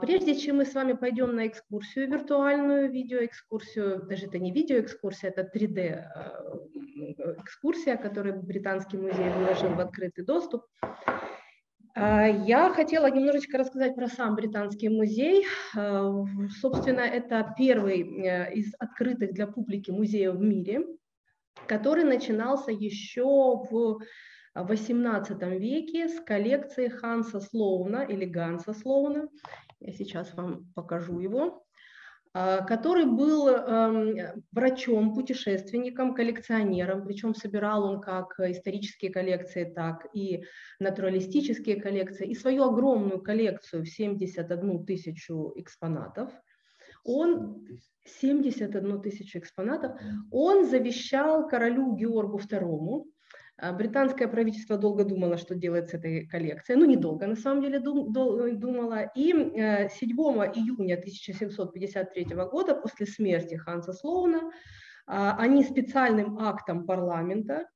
Прежде чем мы с вами пойдем на экскурсию виртуальную, видеоэкскурсию, даже это не видеоэкскурсия, это 3D-экскурсия, которую Британский музей выложил в открытый доступ, я хотела немножечко рассказать про сам Британский музей. Собственно, это первый из открытых для публики музеев в мире, который начинался еще в XVIII веке с коллекции Ханса Слоуна или Ганса Слоуна, я сейчас вам покажу его, который был врачом, путешественником, коллекционером, причем собирал он как исторические коллекции, так и натуралистические коллекции, и свою огромную коллекцию в 71 тысячу экспонатов. Он 71 тысячу экспонатов, он завещал королю Георгу II. Британское правительство долго думало, что делать с этой коллекцией, ну недолго на самом деле думало, и 7 июня 1753 года после смерти Ханса Слоуна они специальным актом парламента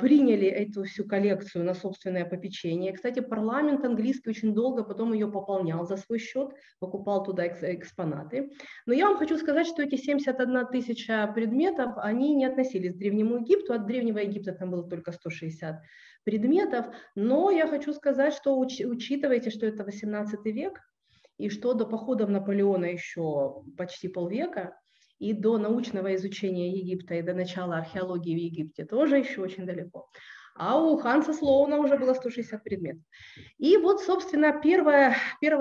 приняли эту всю коллекцию на собственное попечение. Кстати, парламент английский очень долго потом ее пополнял за свой счет, покупал туда экспонаты. Но я вам хочу сказать, что эти 71 тысяча предметов, они не относились к Древнему Египту, от Древнего Египта там было только 160 предметов, но я хочу сказать, что учитывайте, что это 18 век, и что до походов Наполеона еще почти полвека, и до научного изучения Египта, и до начала археологии в Египте тоже еще очень далеко. А у Ханса Слоуна уже было 160 предметов. И вот, собственно, первое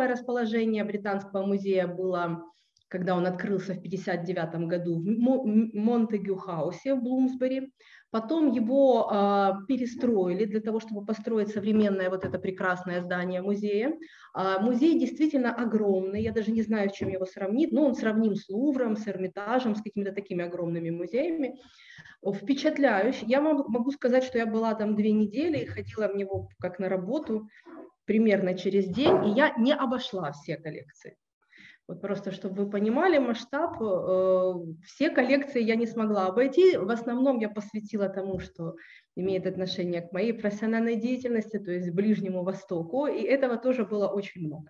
расположение Британского музея было, когда он открылся в 1959 году в Монтегю-хаусе в Блумсбери. Потом его перестроили для того, чтобы построить современное вот это прекрасное здание музея. Музей действительно огромный, я даже не знаю, с чем его сравнить, но он сравним с Лувром, с Эрмитажем, с какими-то такими огромными музеями. Впечатляющий. Я вам могу сказать, что я была там 2 недели и ходила в него как на работу примерно через день, и я не обошла все коллекции. Вот просто, чтобы вы понимали масштаб, все коллекции я не смогла обойти. В основном я посвятила тому, что имеет отношение к моей профессиональной деятельности, то есть Ближнему Востоку, и этого тоже было очень много.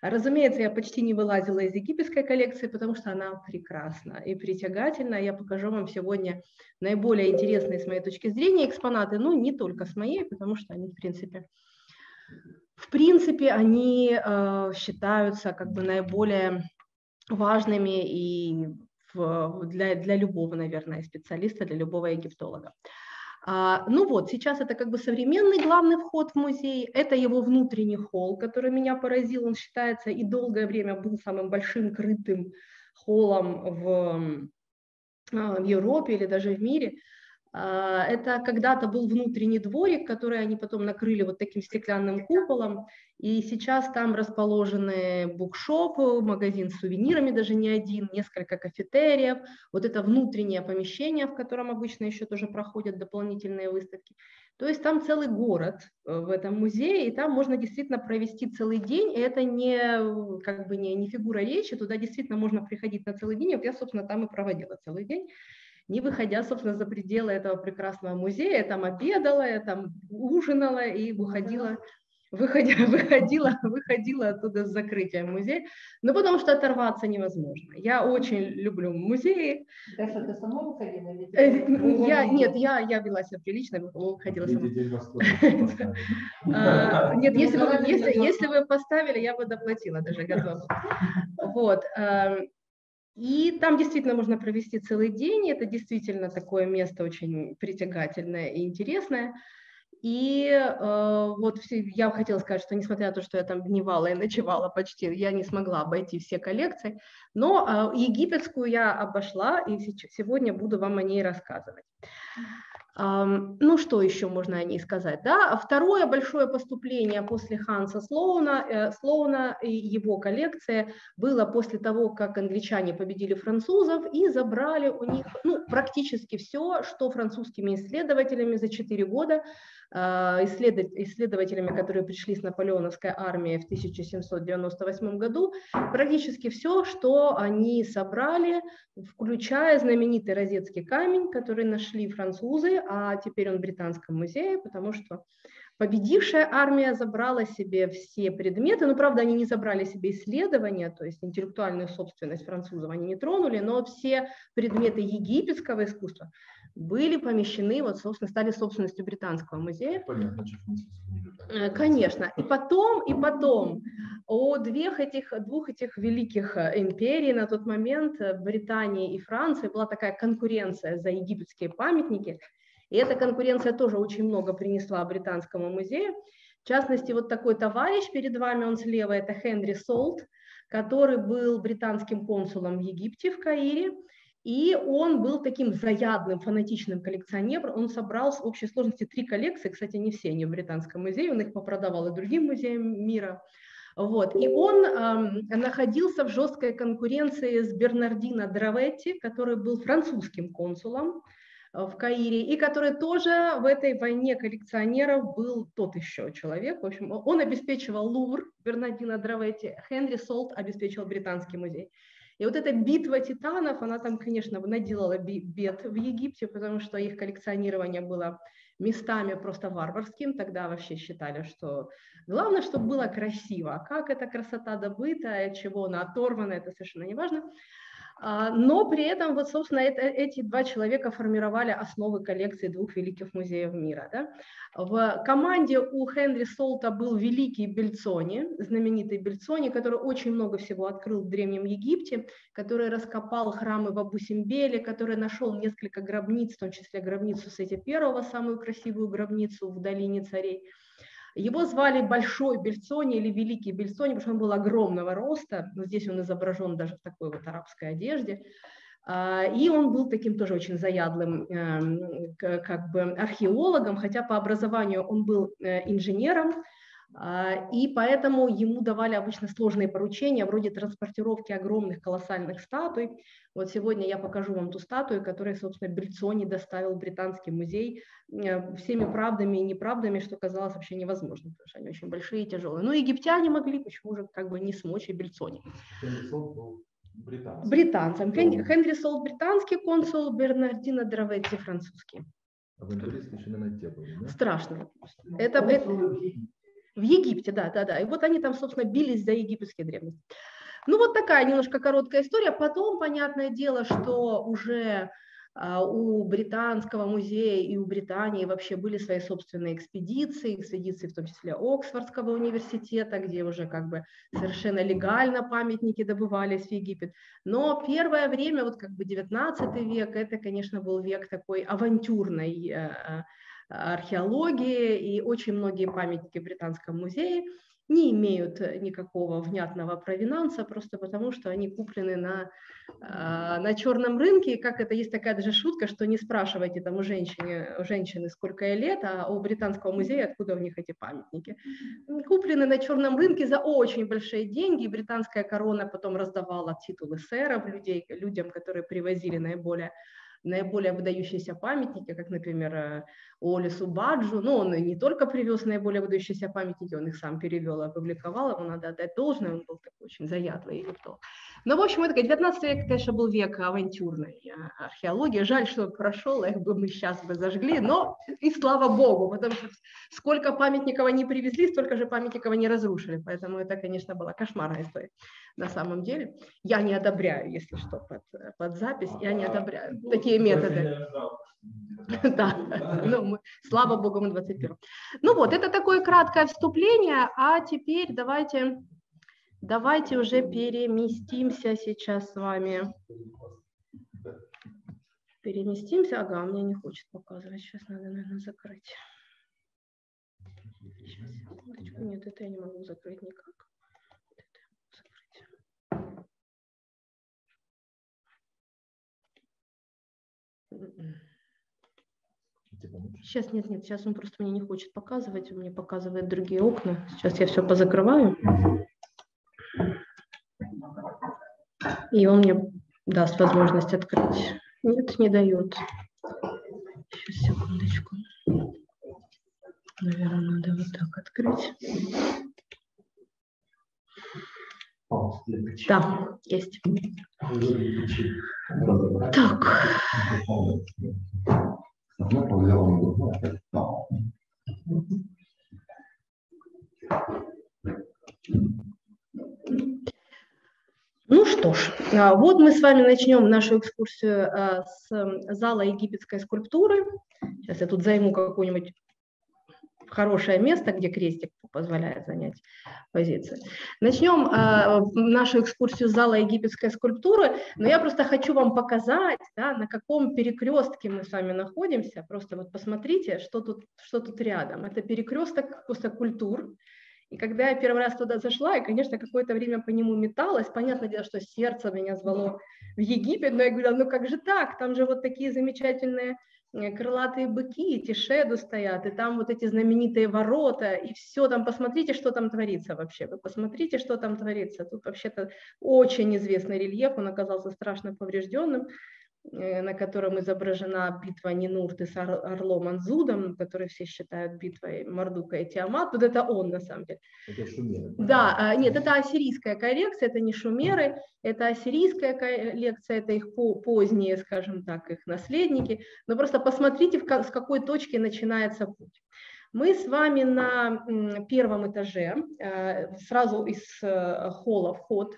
Разумеется, я почти не вылазила из египетской коллекции, потому что она прекрасна и притягательна. Я покажу вам сегодня наиболее интересные, с моей точки зрения, экспонаты, но не только с моей, потому что они, в принципе, они считаются как бы наиболее важными и для любого, наверное, специалиста, для любого египтолога. Ну вот, сейчас это как бы современный главный вход в музей, это его внутренний холл, который меня поразил, он считается и долгое время был самым большим крытым холлом в Европе или даже в мире. Это когда-то был внутренний дворик, который они потом накрыли вот таким стеклянным куполом, и сейчас там расположены букшопы, магазин с сувенирами, даже не один, несколько кафетериев, вот это внутреннее помещение, в котором обычно еще тоже проходят дополнительные выставки. То есть там целый город в этом музее, и там можно действительно провести целый день, и это не, как бы не фигура речи, туда действительно можно приходить на целый день, вот я, собственно, там и проводила целый день. Не выходя, собственно, за пределы этого прекрасного музея, я там обедала, я там ужинала и выходила оттуда с закрытием музея, но потому что оторваться невозможно. Я очень люблю музеи. Даша, ты сама выходила? Нет, я вела себя прилично, выходила сама. Нет, если бы поставили, я бы доплатила, даже готова. Вот. И там действительно можно провести целый день, это действительно такое место очень притягательное и интересное. И вот я хотела сказать, что несмотря на то, что я там дневала и ночевала почти, я не смогла обойти все коллекции, но египетскую я обошла, и сегодня буду вам о ней рассказывать. Ну, что еще можно о ней сказать? Да? Второе большое поступление после Ханса Слоуна и его коллекции было после того, как англичане победили французов и забрали у них практически все, что французскими исследователями за 4 года, исследователями, которые пришли с наполеоновской армии в 1798 году, практически все, что они собрали, включая знаменитый Розетский камень, который нашли французы, а теперь он в Британском музее, потому что Победившая армия забрала себе все предметы, но, правда, они не забрали себе исследования, то есть интеллектуальную собственность французов они не тронули, но все предметы египетского искусства были помещены, вот, собственно, стали собственностью Британского музея. Понятно, что французы. Конечно. И потом о двух этих великих империй на тот момент, Британии и Франции, была такая конкуренция за египетские памятники. И эта конкуренция тоже очень много принесла Британскому музею. В частности, вот такой товарищ перед вами, он слева, это Генри Солт, который был британским консулом в Египте, в Каире. И он был таким заядным, фанатичным коллекционером. Он собрал в общей сложности 3 коллекции, кстати, не все они в Британском музее, он их попродавал и другим музеям мира. Вот. И он находился в жесткой конкуренции с Бернардино Дроветти, который был французским консулом в Каире, и который тоже в этой войне коллекционеров был тот еще человек. В общем, он обеспечивал Лувр, Бернардино Дроветти, Генри Солт обеспечивал Британский музей. И вот эта битва титанов, она там, конечно, наделала бед в Египте, потому что их коллекционирование было местами просто варварским. Тогда вообще считали, что главное, чтобы было красиво. Как эта красота добыта, от чего она оторвана, это совершенно не важно. Но при этом, вот, собственно, эти 2 человека формировали основы коллекции 2 великих музеев мира. Да? В команде у Генри Солта был великий Бельцони, знаменитый Бельцони, который очень много всего открыл в Древнем Египте, который раскопал храмы в Абу-Симбеле, который нашел несколько гробниц, в том числе гробницу Сети Первого, самую красивую гробницу в Долине Царей. Его звали Большой Бельцони или Великий Бельцони, потому что он был огромного роста. Здесь он изображен даже в такой вот арабской одежде. И он был таким тоже очень заядлым как бы археологом, хотя по образованию он был инженером, и поэтому ему давали обычно сложные поручения, вроде транспортировки огромных колоссальных статуй. Вот сегодня я покажу вам ту статую, которую, собственно, Бельцони доставил в Британский музей всеми правдами и неправдами, что казалось вообще невозможным, потому что они очень большие и тяжелые. Но египтяне могли, почему же как бы не смочь и Бельцони. Британцам. Генри Солт британский консул, Бернардино Дроветти французский. А вы интересно, что на те были, да? Страшно. Это в Египте, да. И вот они там, собственно, бились за египетские древности. Ну, вот такая немножко короткая история. Потом, понятное дело, что уже у Британского музея и у Британии вообще были свои собственные экспедиции, в том числе Оксфордского университета, где уже как бы совершенно легально памятники добывались в Египет. Но первое время, вот как бы 19 век, это, конечно, был век такой авантюрной археологии, и очень многие памятники в Британском музее не имеют никакого внятного провинанса, просто потому что они куплены на черном рынке. И как это есть такая даже шутка, что не спрашивайте там у женщины сколько ей лет, а у Британского музея откуда у них эти памятники. Куплены на черном рынке за очень большие деньги, и британская корона потом раздавала титулы сэров людям, которые привозили наиболее выдающиеся памятники, как, например, Олесу Баджу. Но он не только привез наиболее выдающиеся памятники, он их сам перевел и опубликовал, ему надо отдать должное, он был такой очень заядлый эффектолог. Но, в общем, это 19 век, конечно, был век авантюрной археологии. Жаль, что он прошел, их бы мы сейчас бы зажгли, но и слава богу, потому что сколько памятников они привезли, столько же памятников они разрушили, поэтому это, конечно, была кошмарная история на самом деле. Я не одобряю, если что, под запись, я не одобряю такие методы. Да, ну, слава богу, мы 21. Ну вот, это такое краткое вступление, а теперь давайте уже переместимся сейчас с вами. Переместимся, ага, мне не хочет показывать, сейчас надо, наверное, закрыть. Сейчас, секундочку, нет, это я не могу закрыть никак. Сейчас нет, сейчас он просто мне не хочет показывать, он мне показывает другие окна. Сейчас я все позакрываю. И он мне даст возможность открыть. Нет, не дает. Сейчас, секундочку. Наверное, надо вот так открыть. Да, есть. Так. что ж, вот мы с вами начнем нашу экскурсию с зала египетской скульптуры. Сейчас я тут займу какую-нибудь хорошее место, где крестик позволяет занять позицию. Начнем нашу экскурсию зала египетской скульптуры, но я просто хочу вам показать, да, на каком перекрестке мы с вами находимся. Просто вот посмотрите, что тут рядом. Это перекресток культур. И когда я первый раз туда зашла, я, конечно, какое-то время по нему металась. Понятное дело, что сердце меня звало в Египет, но я говорила, ну как же так, там же вот такие замечательные крылатые быки, эти шеду стоят, и там вот эти знаменитые ворота, и все там, посмотрите, что там творится вообще, вы посмотрите, что там творится. Тут вообще-то очень известный рельеф, он оказался страшно поврежденным, на котором изображена битва Нинурты с орлом Анзудом, который все считают битвой Мардука и Тиамат. Вот это он, на самом деле. Это шумеры. Да, нет, это ассирийская коллекция, это не шумеры, это ассирийская коллекция, это их поздние, скажем так, их наследники. Но просто посмотрите, с какой точки начинается путь. Мы с вами на первом этаже, сразу из холла вход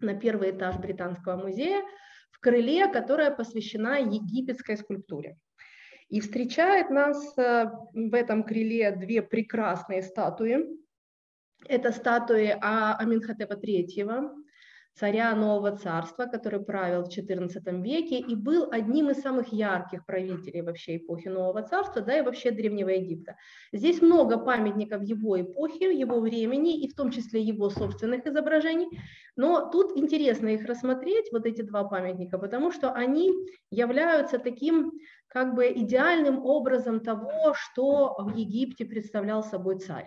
на первый этаж Британского музея, в крыле, которое посвящено египетской скульптуре. И встречает нас в этом крыле две прекрасные статуи. Это статуи Аменхотепа III, царя Нового Царства, который правил в XIV веке и был одним из самых ярких правителей вообще эпохи Нового Царства, да и вообще Древнего Египта. Здесь много памятников его эпохи, его времени и в том числе его собственных изображений, но тут интересно их рассмотреть, вот эти два памятника, потому что они являются таким как бы идеальным образом того, что в Египте представлял собой царь.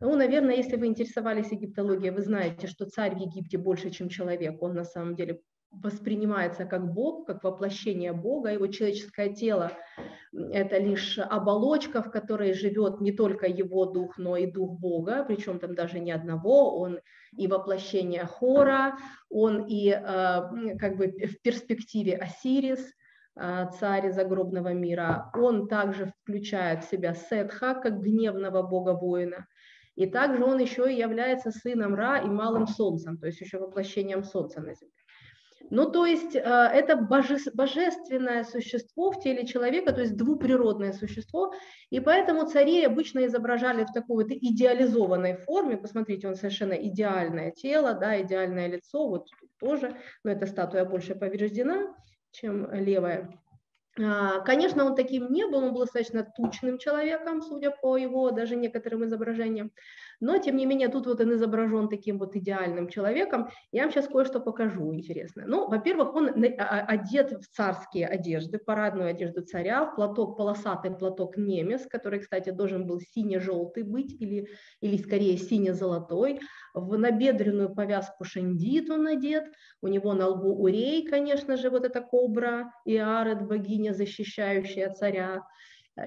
Ну, наверное, если вы интересовались египтологией, вы знаете, что царь в Египте больше, чем человек. Он на самом деле воспринимается как Бог, как воплощение Бога. Его человеческое тело – это лишь оболочка, в которой живет не только его дух, но и дух Бога, причем там даже не одного. Он и воплощение Хора, он и как бы в перспективе Осирис, царь загробного мира. Он также включает в себя Сетха, как гневного бога-воина. И также он еще и является сыном Ра и малым солнцем, то есть еще воплощением солнца на земле. Ну, то есть это божественное существо в теле человека, то есть двуприродное существо, и поэтому царей обычно изображали в такой вот идеализованной форме. Посмотрите, он совершенно идеальное тело, да, идеальное лицо, вот тоже, но эта статуя больше повреждена, чем левая. Конечно, он таким не был, он был достаточно тучным человеком, судя по его даже некоторым изображениям, но, тем не менее, тут вот он изображен таким вот идеальным человеком. Я вам сейчас кое-что покажу интересное. Ну, во-первых, он одет в царские одежды, парадную одежду царя, в платок, полосатый платок немес, который, кстати, должен был сине-желтый быть или скорее сине-золотой, в набедренную повязку шандит он одет, у него на лбу урей, конечно же, вот эта кобра, Иарет, богиня, защищающая царя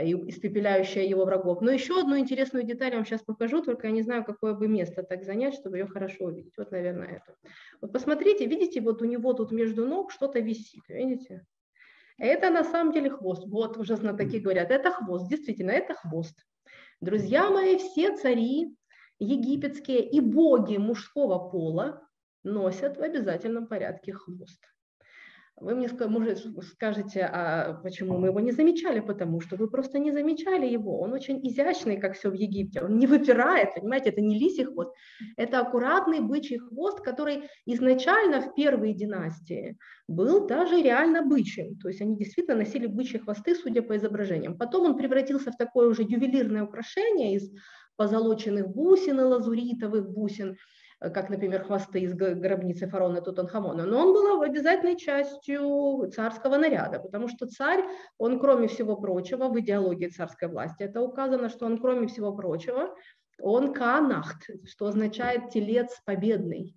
и испепеляющая его врагов. Но еще одну интересную деталь я вам сейчас покажу, только я не знаю, какое бы место так занять, чтобы ее хорошо увидеть. Вот, наверное, это. Вот посмотрите, видите, вот у него тут между ног что-то висит, видите? Это на самом деле хвост. Вот, уже знатоки говорят, это хвост, действительно, это хвост. Друзья мои, все цари египетские и боги мужского пола носят в обязательном порядке хвост. Вы мне скажете, а почему мы его не замечали? Потому что вы просто не замечали его. Он очень изящный, как все в Египте. Он не выпирает, понимаете, это не лисий хвост. Это аккуратный бычий хвост, который изначально в первой династии был даже реально бычьим. То есть они действительно носили бычьи хвосты, судя по изображениям. Потом он превратился в такое уже ювелирное украшение из позолоченных бусин и лазуритовых бусин, как, например, хвосты из гробницы фараона Тутанхамона, но он был обязательной частью царского наряда, потому что царь, он, кроме всего прочего, в идеологии царской власти, это указано, что он, кроме всего прочего, он каанахт, что означает телец победный,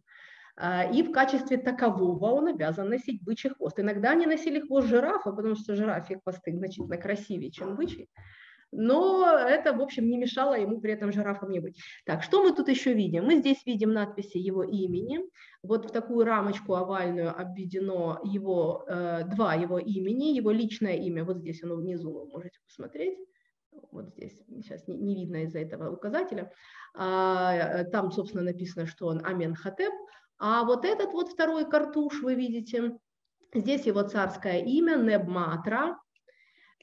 и в качестве такового он обязан носить бычий хвост. Иногда они носили хвост жирафа, потому что жирафьи хвосты значительно красивее, чем бычий. Но это, в общем, не мешало ему при этом жирафом не быть. Так, что мы тут еще видим? Мы здесь видим надписи его имени. Вот в такую рамочку овальную обведено его, два его имени, его личное имя. Вот здесь оно внизу, вы можете посмотреть. Вот здесь, сейчас не видно из-за этого указателя. Там, собственно, написано, что он Аменхотеп. А вот этот вот второй картуш, вы видите, здесь его царское имя Небматра.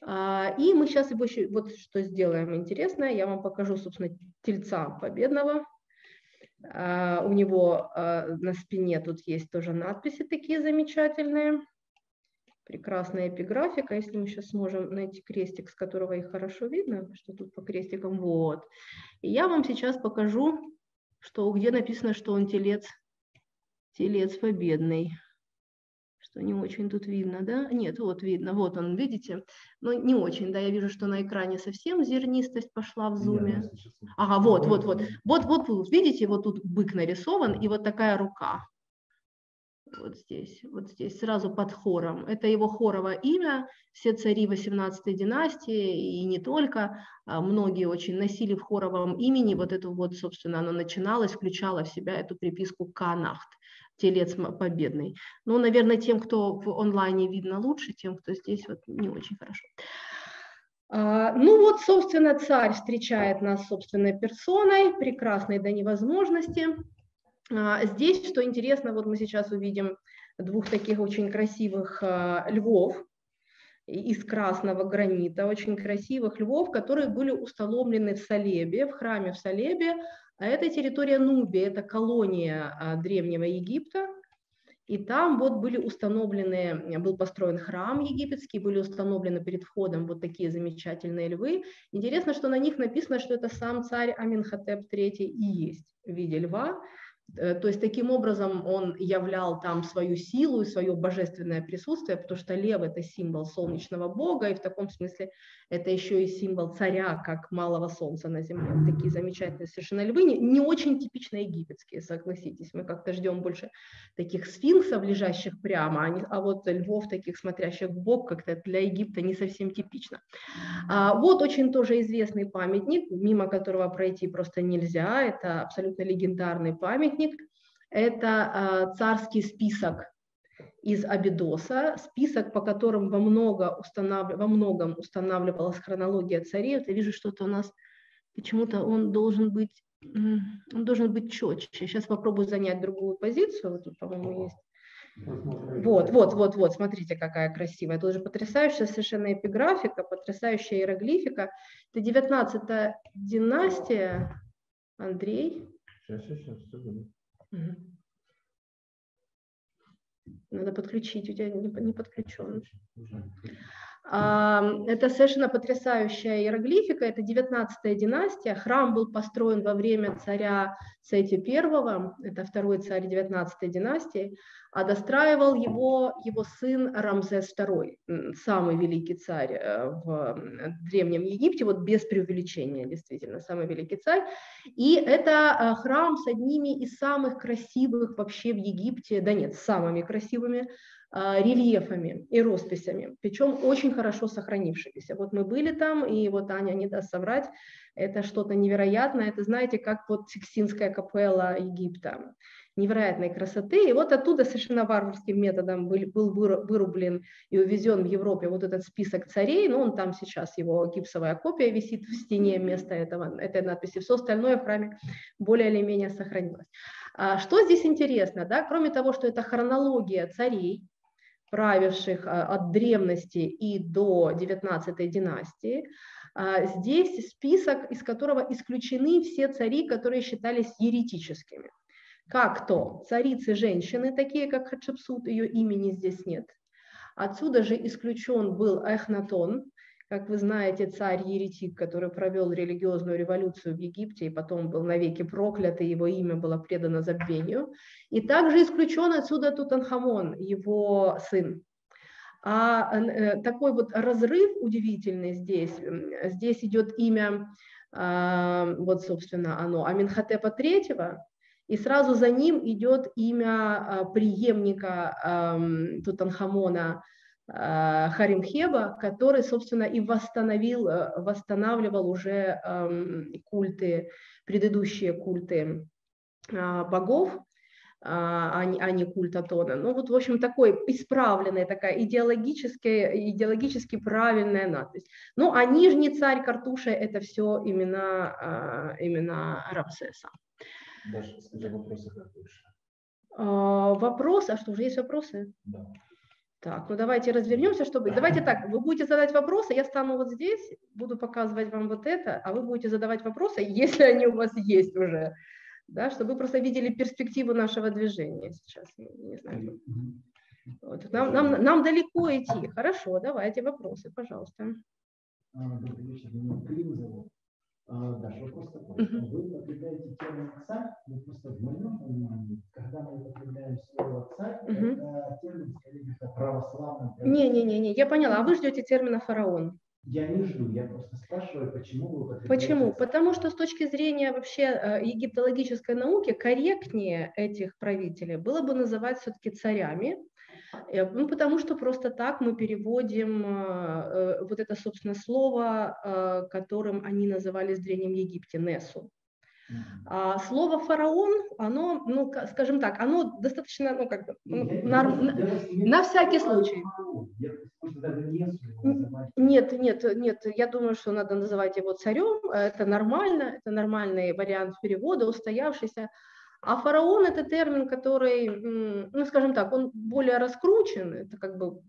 И мы сейчас его еще, вот что сделаем интересное, я вам покажу, собственно, тельца победного. У него на спине тут есть тоже надписи такие замечательные. Прекрасная эпиграфика, если мы сейчас сможем найти крестик, с которого их хорошо видно, что тут по крестикам, вот. И я вам сейчас покажу, что, где написано, что он телец победный. Что не очень тут видно, да? Нет, вот видно, вот он, видите? Но не очень, да, я вижу, что на экране совсем зернистость пошла в зуме. Ага, вот, видите, вот тут бык нарисован и вот такая рука. Вот здесь, сразу под хором. Это его хоровое имя, все цари 18-й династии и не только. Многие очень носили в хоровом имени, вот это вот, собственно, оно начиналось, включало в себя эту приписку «Канахт», телец победный. Ну, наверное, тем, кто в онлайне видно лучше, тем, кто здесь вот не очень хорошо. Ну вот, собственно, царь встречает нас собственной персоной, прекрасной до невозможности. Здесь, что интересно, вот мы сейчас увидим двух таких очень красивых львов из красного гранита, очень красивых львов, которые были установлены в Солебе, в храме в Солебе. А это территория Нубии, это колония Древнего Египта. И там вот были установлены, был построен храм египетский, были установлены перед входом вот такие замечательные львы. Интересно, что на них написано, что это сам царь Аменхотеп III и есть в виде льва. То есть таким образом он являл там свою силу и свое божественное присутствие, потому что лев – это символ солнечного бога, и в таком смысле это еще и символ царя, как малого солнца на земле. Вот такие замечательные совершенно львы, не очень типично египетские, согласитесь. Мы как-то ждем больше таких сфинксов, лежащих прямо, а вот львов, таких смотрящих в бок, как-то для Египта не совсем типично. Вот очень тоже известный памятник, мимо которого пройти просто нельзя, это абсолютно легендарный памятник. Это царский список из Абидоса, список, по которым во многом устанавливалась хронология царей. Вот я вижу, что-то у нас почему-то он должен быть четче. Сейчас попробую занять другую позицию. Вот тут, по-моему, есть. Вот, смотрите, какая красивая. Тут же потрясающая совершенно эпиграфика, потрясающая иероглифика. Это 19-я династия, Андрей. Надо подключить, у тебя не подключен. Это совершенно потрясающая иероглифика, это 19-я династия, храм был построен во время царя Сети Первого, это второй царь 19-й династии, а достраивал его сын Рамзес II, самый великий царь в Древнем Египте, вот без преувеличения, действительно, самый великий царь, и это храм с одними из самых красивых вообще в Египте, да нет, с самыми красивыми рельефами и росписями, причем очень хорошо сохранившимися. Вот мы были там, и вот Аня не даст соврать, это что-то невероятное, это, знаете, как вот Сикстинская капелла Египта, невероятной красоты, и вот оттуда совершенно варварским методом был вырублен и увезен в Европе вот этот список царей, но он там сейчас, его гипсовая копия висит в стене вместо этой надписи, все остальное в храме более или менее сохранилось. Что здесь интересно, да? Кроме того, что это хронология царей, правивших от древности и до 19-й династии. Здесь список, из которого исключены все цари, которые считались еретическими. Как то царицы-женщины, такие как Хатшепсут, ее имени здесь нет. Отсюда же исключен был Эхнатон, как вы знаете, царь-еретик, который провел религиозную революцию в Египте и потом был навеки проклят, и его имя было предано забвению. И также исключен отсюда Тутанхамон, его сын. А такой вот разрыв удивительный здесь. Здесь идет имя, вот, собственно, оно, Аменхотепа III, и сразу за ним идет имя преемника Тутанхамона, Хоремхеба, который, собственно, и восстанавливал уже культы, предыдущие культы богов, а не культ Атона. Ну вот, в общем, такой исправленная, такая идеологически правильная надпись. Ну а нижний царь Картуша – это все имена Рамсеса. Даже, скажи, вопросы Картуша. Вопрос, а что, уже есть вопросы? Да. Так, ну давайте развернемся, чтобы... Давайте так, вы будете задать вопросы, я стану вот здесь, буду показывать вам вот это, а вы будете задавать вопросы, если они у вас есть уже, да, чтобы вы просто видели перспективу нашего движения сейчас. Не знаю. Вот. Нам далеко идти. Хорошо, давайте вопросы, пожалуйста. Даша, вопрос такой. Вы употребляете термин «царь», но просто в моем понимании, когда мы употребляем слово «царь», это термин, скорее, православный. Не-не-не, я поняла. А вы ждете термина «фараон»? Я не жду, я просто спрашиваю, почему вы употребляете. Почему? Потому что с точки зрения вообще египтологической науки корректнее этих правителей было бы называть все-таки царями. Ну, потому что просто так мы переводим вот это, собственно, слово, которым они назывались в Древнем Египте, Несу. А слово «фараон», оно, ну, скажем так, оно достаточно, ну, как бы, на всякий случай. Нет, нет, нет, я думаю, что надо называть его царем, это нормально, это нормальный вариант перевода, устоявшийся. А фараон – это термин, который, ну, скажем так, он более раскручен, это как бы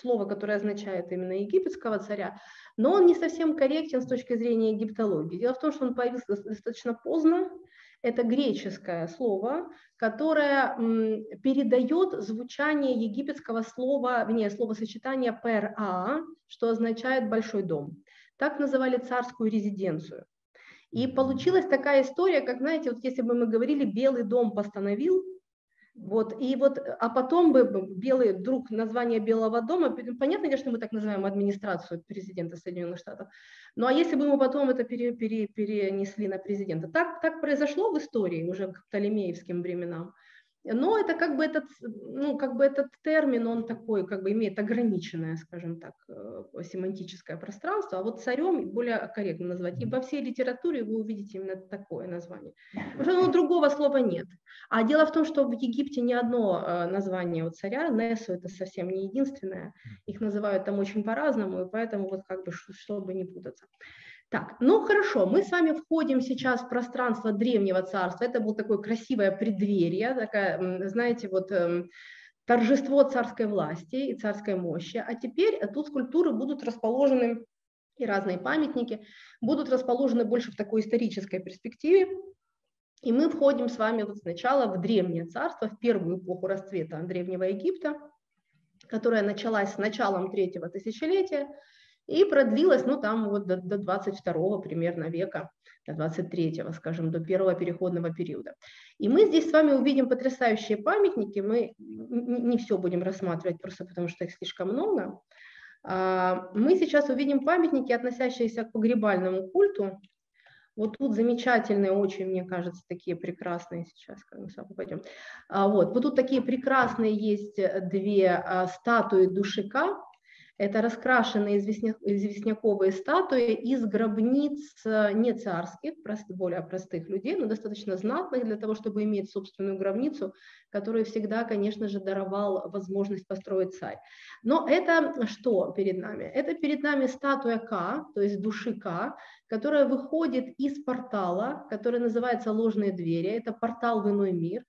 слово, которое означает именно египетского царя, но он не совсем корректен с точки зрения египтологии. Дело в том, что он появился достаточно поздно, это греческое слово, которое передает звучание египетского слова, вернее, словосочетания «пер-а», что означает «большой дом». Так называли царскую резиденцию. И получилась такая история, как, знаете, вот если бы мы говорили «Белый дом постановил», вот, и вот, а потом бы белый, вдруг название Белого дома, понятно, конечно, мы так называем администрацию президента Соединенных Штатов, ну а если бы мы потом это перенесли на президента, так произошло в истории уже к птолемеевским временам, но это как бы этот, ну, как бы этот термин, он такой, как бы имеет ограниченное, скажем так, семантическое пространство, а вот царем более корректно назвать. И во всей литературе вы увидите именно такое название. Потому что ну, другого слова нет. А дело в том, что в Египте ни одно название у царя, Несу это совсем не единственное, их называют там очень по-разному, и поэтому вот как бы, чтобы не путаться. Так, ну хорошо, мы с вами входим сейчас в пространство Древнего Царства. Это было такое красивое преддверие, такая, знаете, вот торжество царской власти и царской мощи. А теперь тут скульптуры будут расположены, и разные памятники будут расположены больше в такой исторической перспективе. И мы входим с вами вот сначала в Древнее Царство, в первую эпоху расцвета Древнего Египта, которая началась с началом третьего тысячелетия, и продлилась, ну, там вот до 22-го примерно века, до 23-го, скажем, до первого переходного периода. И мы здесь с вами увидим потрясающие памятники, мы не все будем рассматривать просто потому, что их слишком много. Мы сейчас увидим памятники, относящиеся к погребальному культу. Вот тут замечательные, очень, мне кажется, такие прекрасные сейчас, как мы с вами пойдем. Вот тут такие прекрасные есть две статуи душика. Это раскрашенные известняковые статуи из гробниц не царских, более простых людей, но достаточно знатных для того, чтобы иметь собственную гробницу, которую всегда, конечно же, даровал возможность построить царь. Но это что перед нами? Это перед нами статуя Ка, то есть души Ка, которая выходит из портала, который называется «Ложные двери». Это портал в иной мир.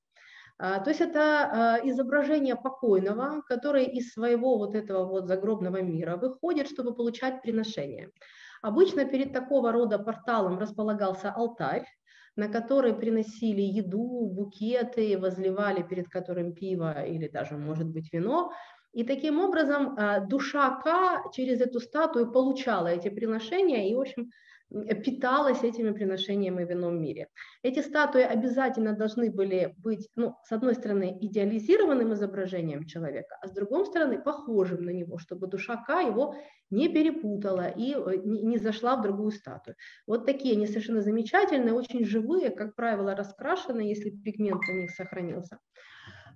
То есть это изображение покойного, который из своего вот этого вот загробного мира выходит, чтобы получать приношение. Обычно перед такого рода порталом располагался алтарь, на который приносили еду, букеты, возливали перед которым пиво или даже, может быть, вино. И таким образом душа Ка через эту статую получала эти приношения и, в общем, питалась этими приношениями в ином мире. Эти статуи обязательно должны были быть, ну, с одной стороны, идеализированным изображением человека, а с другой стороны, похожим на него, чтобы душа Ка его не перепутала и не зашла в другую статую. Вот такие они совершенно замечательные, очень живые, как правило, раскрашенные, если пигмент у них сохранился.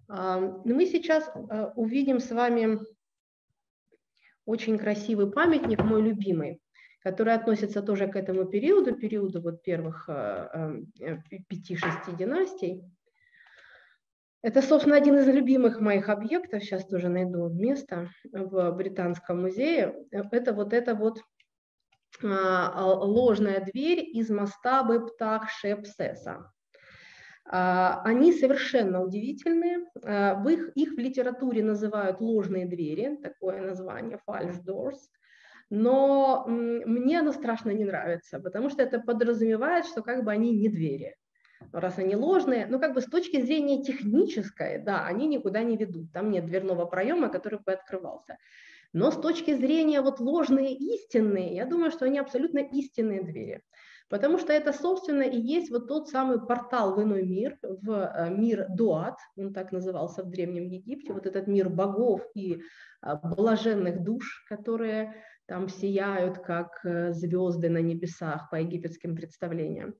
Мы сейчас увидим с вами очень красивый памятник, мой любимый, которые относятся тоже к этому периоду, периоду вот первых 5-6 династий. Это, собственно, один из любимых моих объектов, сейчас тоже найду место в Британском музее. Это вот ложная дверь из мастабы Птахшепсеса. Они совершенно удивительные. Их в литературе называют ложные двери, такое название false doors. Но мне оно страшно не нравится, потому что это подразумевает, что как бы они не двери. Раз они ложные, но как бы с точки зрения технической, да, они никуда не ведут. Там нет дверного проема, который бы открывался. Но с точки зрения вот ложные истинные, я думаю, что они абсолютно истинные двери. Потому что это, собственно, и есть вот тот самый портал в иной мир, в мир Дуат, он так назывался в Древнем Египте, вот этот мир богов и блаженных душ, которые там сияют, как звезды на небесах по египетским представлениям,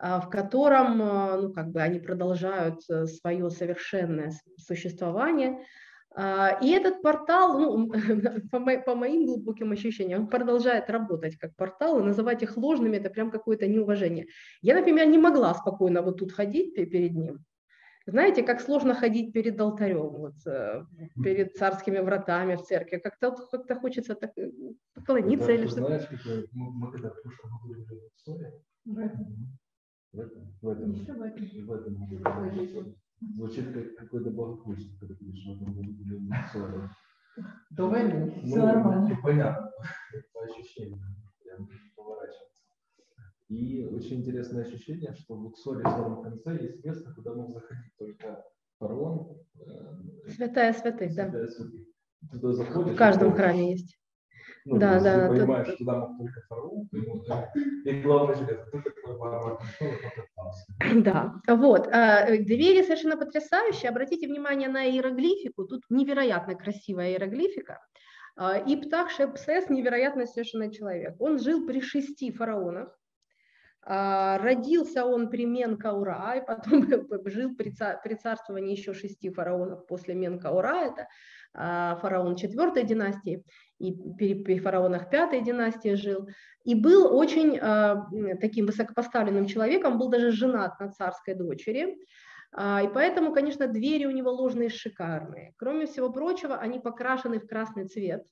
в котором, ну, как бы они продолжают свое совершенное существование. И этот портал, ну, по моим глубоким ощущениям, он продолжает работать как портал, и называть их ложными – это прям какое-то неуважение. Я, например, не могла спокойно вот тут ходить перед ним. Знаете, как сложно ходить перед алтарем, вот, перед царскими вратами в церкви. Как-то хочется так поклониться или что-то. Знаешь, мы когда в прошлом году были в Соле, в этом звучит как какой-то богохульство, когда ты пишешь, что мы будем в Соле. Давай, все нормально. Понятно, по ощущениям, прям поворачиваться. И очень интересное ощущение, что в Луксоре в самом конце есть место, куда мог заходить только фараон. Святая святых, да. Туда заходишь, в каждом храме есть. Ну, да, да. Ты понимаешь, туда мог только фараон, и главное железо, только фараон. Да, вот. Двери совершенно потрясающие. Обратите внимание на иероглифику. Тут невероятно красивая иероглифика. И Птахшепсес невероятно совершенно человек. Он жил при 6 фараонах. Родился он при Менкаура, и потом жил при царствовании еще 6 фараонов после Менкаура, это фараон 4-й династии, и при фараонах 5-й династии жил, и был очень таким высокопоставленным человеком, был даже женат на царской дочери, и поэтому, конечно, двери у него ложные шикарные. Кроме всего прочего, они покрашены в красный цвет.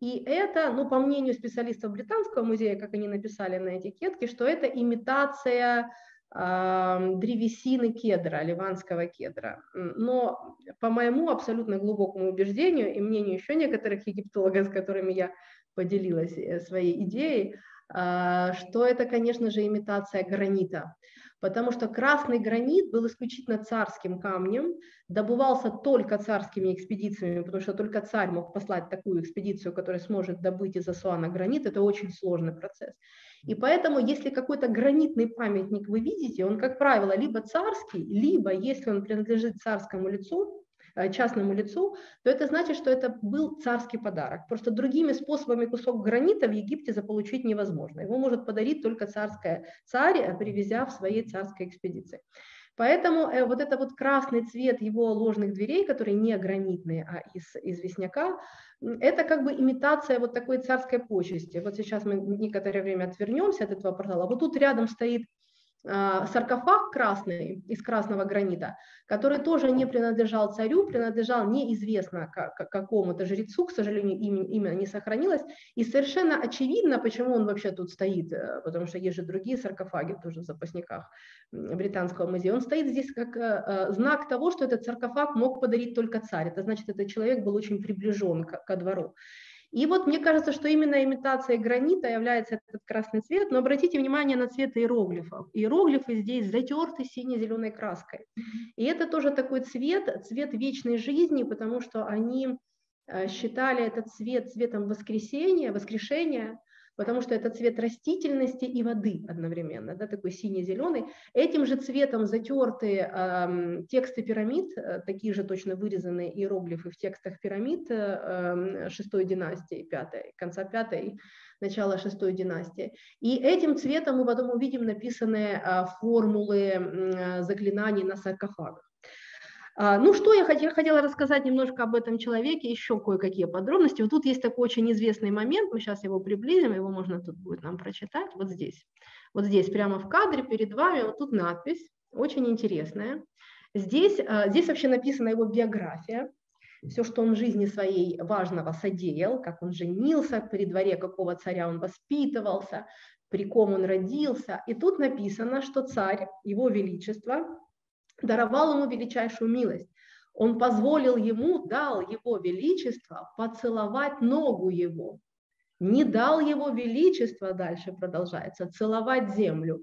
И это, ну, по мнению специалистов Британского музея, как они написали на этикетке, что это имитация древесины кедра, ливанского кедра. Но по моему абсолютно глубокому убеждению и мнению еще некоторых египтологов, с которыми я поделилась своей идеей, что это, конечно же, имитация гранита. Потому что красный гранит был исключительно царским камнем, добывался только царскими экспедициями, потому что только царь мог послать такую экспедицию, которая сможет добыть из Асуана гранит. Это очень сложный процесс. И поэтому, если какой-то гранитный памятник вы видите, он, как правило, либо царский, либо, если он принадлежит царскому лицу, частному лицу, то это значит, что это был царский подарок. Просто другими способами кусок гранита в Египте заполучить невозможно. Его может подарить только царь, привезя в своей царской экспедиции. Поэтому вот этот вот красный цвет его ложных дверей, которые не гранитные, а из известняка, это как бы имитация вот такой царской почести. Вот сейчас мы некоторое время отвернемся от этого портала. Вот тут рядом стоит саркофаг красный, из красного гранита, который тоже не принадлежал царю, принадлежал неизвестно какому-то жрецу, к сожалению, имя не сохранилось, и совершенно очевидно, почему он вообще тут стоит, потому что есть же другие саркофаги тоже в запасниках Британского музея. Он стоит здесь как знак того, что этот саркофаг мог подарить только царь, это значит, этот человек был очень приближен ко двору. И вот мне кажется, что именно имитацией гранита является этот красный цвет, но обратите внимание на цвет иероглифов. Иероглифы здесь затерты сине-зеленой краской. И это тоже такой цвет вечной жизни, потому что они считали этот цвет цветом воскрешения, потому что это цвет растительности и воды одновременно, да, такой сине-зеленый. Этим же цветом затерты тексты пирамид, такие же точно вырезанные иероглифы в текстах пирамид 6-й династии, конца 5-й, начала 6-й династии. И этим цветом мы потом увидим написанные формулы заклинаний на саркофагах. Ну что, я хотела рассказать немножко об этом человеке, еще кое-какие подробности. Вот тут есть такой очень известный момент, мы сейчас его приблизим, его можно тут будет нам прочитать, вот здесь прямо в кадре перед вами, вот тут надпись, очень интересная. Здесь вообще написана его биография, все, что он в жизни своей важного содеял, как он женился, при дворе какого царя он воспитывался, при ком он родился. И тут написано, что царь, его величество, даровал ему величайшую милость. Он позволил ему, дал его величество поцеловать ногу его. Не дал его величество, дальше продолжается, целовать землю.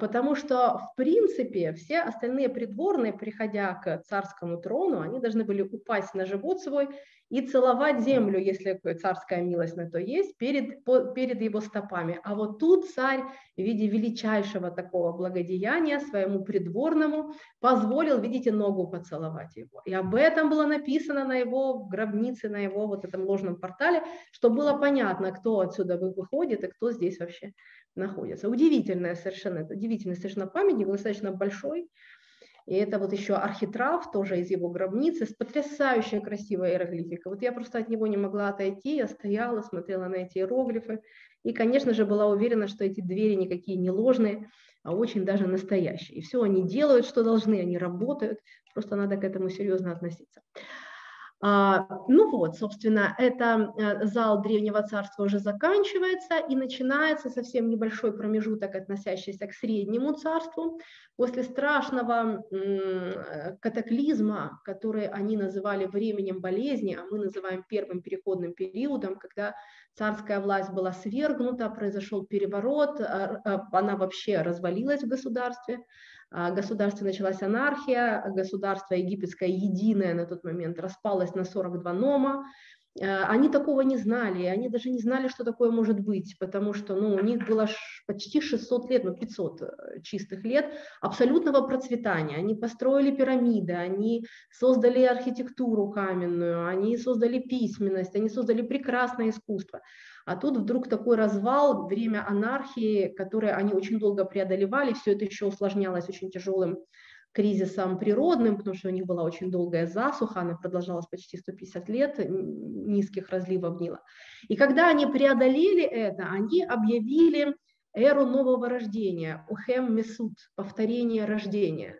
Потому что, в принципе, все остальные придворные, приходя к царскому трону, они должны были упасть на живот свой и целовать землю, если царская милость на то есть, перед его стопами. А вот тут царь в виде величайшего такого благодеяния своему придворному позволил, видите, ногу поцеловать его. И об этом было написано на его гробнице, на его вот этом ложном портале, что было понятно, кто отсюда выходит и кто здесь вообще находится. Удивительная совершенно памятник, достаточно большой. И это вот еще архитрав, тоже из его гробницы, с потрясающей красивой иероглификой. Вот я просто от него не могла отойти, я стояла, смотрела на эти иероглифы. И, конечно же, была уверена, что эти двери никакие не ложные, а очень даже настоящие. И все, они делают, что должны, они работают, просто надо к этому серьезно относиться. Ну вот, собственно, это зал Древнего Царства уже заканчивается, и начинается совсем небольшой промежуток, относящийся к Среднему Царству. После страшного катаклизма, который они называли временем болезни, а мы называем первым переходным периодом, когда царская власть была свергнута, произошел переворот, она вообще развалилась в государстве. В государстве началась анархия, государство египетское единое на тот момент распалось на 42 нома. Они такого не знали, они даже не знали, что такое может быть, потому что у них было почти 600 лет, 500 чистых лет абсолютного процветания. Они построили пирамиды, они создали архитектуру каменную, они создали письменность, они создали прекрасное искусство. А тут вдруг такой развал, время анархии, которое они очень долго преодолевали, все это еще усложнялось очень тяжелым кризисом природным, потому что у них была очень долгая засуха, она продолжалась почти 150 лет, низких разливов Нила. И когда они преодолели это, они объявили эру нового рождения, Ухем Месут, повторение рождения.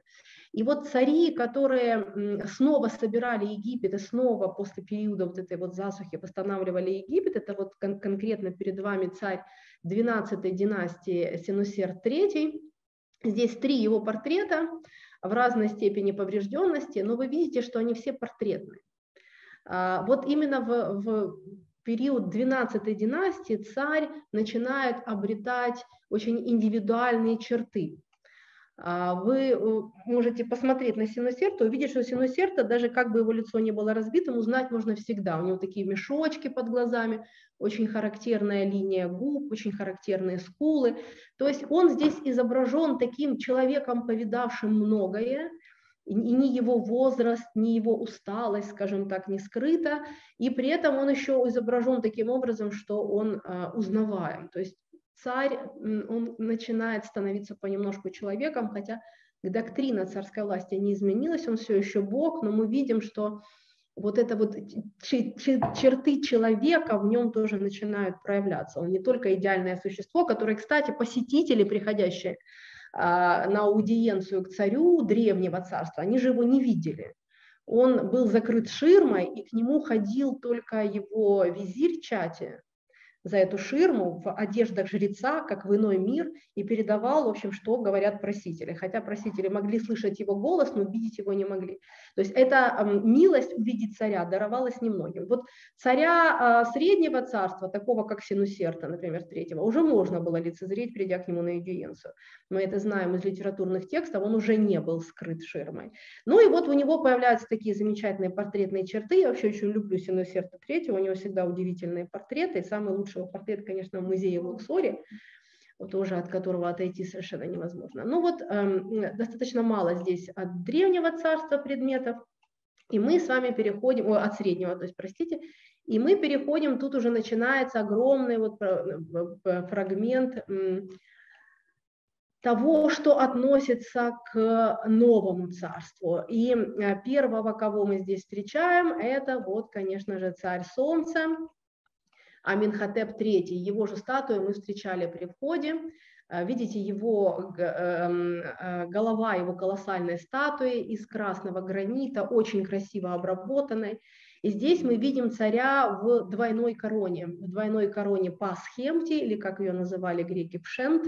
И вот цари, которые снова собирали Египет и снова после периода вот этой вот засухи восстанавливали Египет, это вот конкретно перед вами царь 12-й династии Сенусер III, здесь три его портрета в разной степени поврежденности, но вы видите, что они все портретные. Вот именно в период 12-й династии царь начинает обретать очень индивидуальные черты. Вы можете посмотреть на Сенусерта, увидеть, что Сенусерта, даже как бы его лицо не было разбитым, узнать можно всегда. У него такие мешочки под глазами, очень характерная линия губ, очень характерные скулы. То есть он здесь изображен таким человеком, повидавшим многое, и ни его возраст, ни его усталость, скажем так, не скрыта. И при этом он еще изображен таким образом, что он узнаваем. То есть царь, он начинает становиться понемножку человеком, хотя доктрина царской власти не изменилась, он все еще бог, но мы видим, что вот это вот черты человека в нем тоже начинают проявляться. Он не только идеальное существо, которое, кстати, посетители, приходящие на аудиенцию к царю Древнего Царства, они же его не видели. Он был закрыт ширмой, и к нему ходил только его визирь Чати, за эту ширму в одеждах жреца, как в иной мир, и передавал, в общем, что говорят просители. Хотя просители могли слышать его голос, но видеть его не могли. То есть эта милость увидеть царя даровалась немногим. Вот царя Среднего Царства, такого как Сенусерта, например, третьего, уже можно было лицезреть, придя к нему на аудиенцию. Мы это знаем из литературных текстов, он уже не был скрыт ширмой. Ну и вот у него появляются такие замечательные портретные черты. Я вообще очень люблю Сенусерта третьего, у него всегда удивительные портреты, и самый лучший портрет, конечно, в музее в Луксоре, тоже от которого отойти совершенно невозможно. Но вот достаточно мало здесь от Древнего Царства предметов, и мы с вами переходим, от Среднего, то есть, простите, и мы переходим, тут уже начинается огромный вот фрагмент того, что относится к Новому Царству. И первого, кого мы здесь встречаем, это вот, конечно же, царь Солнца, Аменхотеп III, его же статую мы встречали при входе. Видите, его голова, его колоссальной статуи из красного гранита, очень красиво обработанной. И здесь мы видим царя в двойной короне Пасхемти, или как ее называли греки Пшент.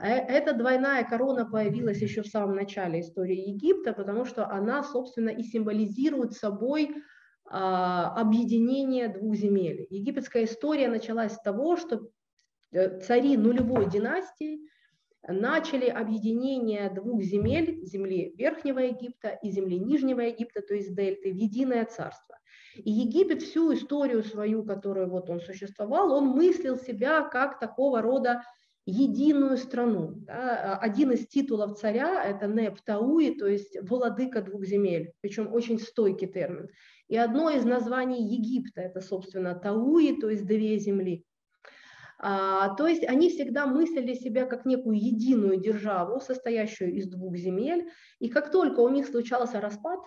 Эта двойная корона появилась еще в самом начале истории Египта, потому что она, собственно, и символизирует собой объединение двух земель. Египетская история началась с того, что цари нулевой династии начали объединение двух земель, земли Верхнего Египта и земли Нижнего Египта, то есть дельты, в единое царство. И Египет всю историю свою, которую вот он существовал, он мыслил себя как такого рода единую страну. Да. Один из титулов царя – это Нептауи, то есть владыка двух земель, причем очень стойкий термин. И одно из названий Египта – это, собственно, Тауи, то есть две земли. То есть они всегда мыслили себя как некую единую державу, состоящую из двух земель, и как только у них случался распад,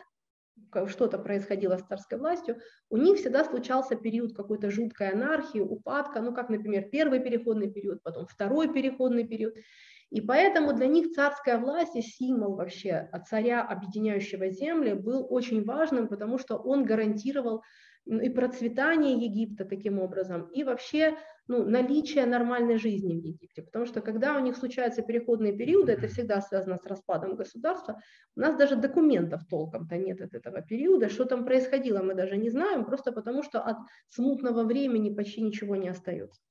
что-то происходило с царской властью, у них всегда случался период какой-то жуткой анархии, упадка, ну как, например, первый переходный период, потом второй переходный период, и поэтому для них царская власть и символ вообще царя, объединяющего земли, был очень важным, потому что он гарантировал и процветание Египта таким образом, и вообще наличие нормальной жизни в Египте. Потому что когда у них случаются переходные периоды, это всегда связано с распадом государства, у нас даже документов толком-то нет от этого периода, что там происходило, мы даже не знаем, просто потому что от смутного времени почти ничего не остается.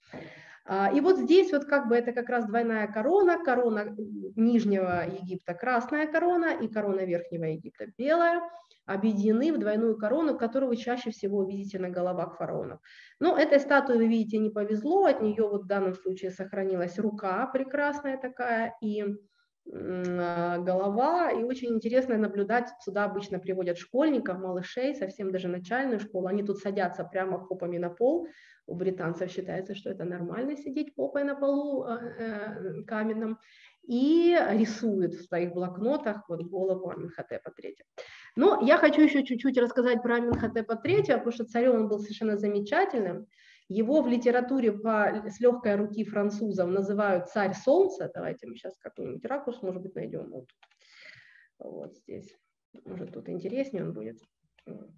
И вот здесь вот как бы это как раз двойная корона, корона Нижнего Египта красная корона и корона Верхнего Египта белая, объединены в двойную корону, которую вы чаще всего видите на головах фараонов. Но этой статуе, вы видите, не повезло, от нее вот в данном случае сохранилась рука прекрасная такая и голова, и очень интересно наблюдать, сюда обычно приводят школьников, малышей, совсем даже начальную школу, они тут садятся прямо попами на пол, у британцев считается, что это нормально сидеть попой на полу каменном, и рисуют в своих блокнотах вот голову Аменхотепа III. Но я хочу еще чуть-чуть рассказать про Аменхотепа III, потому что царем он был совершенно замечательным. Его в литературе с легкой руки французов называют «Царь Солнца». Давайте мы сейчас какой-нибудь ракурс, может быть, найдем. Вот, вот здесь. Может, тут интереснее он будет. Вот.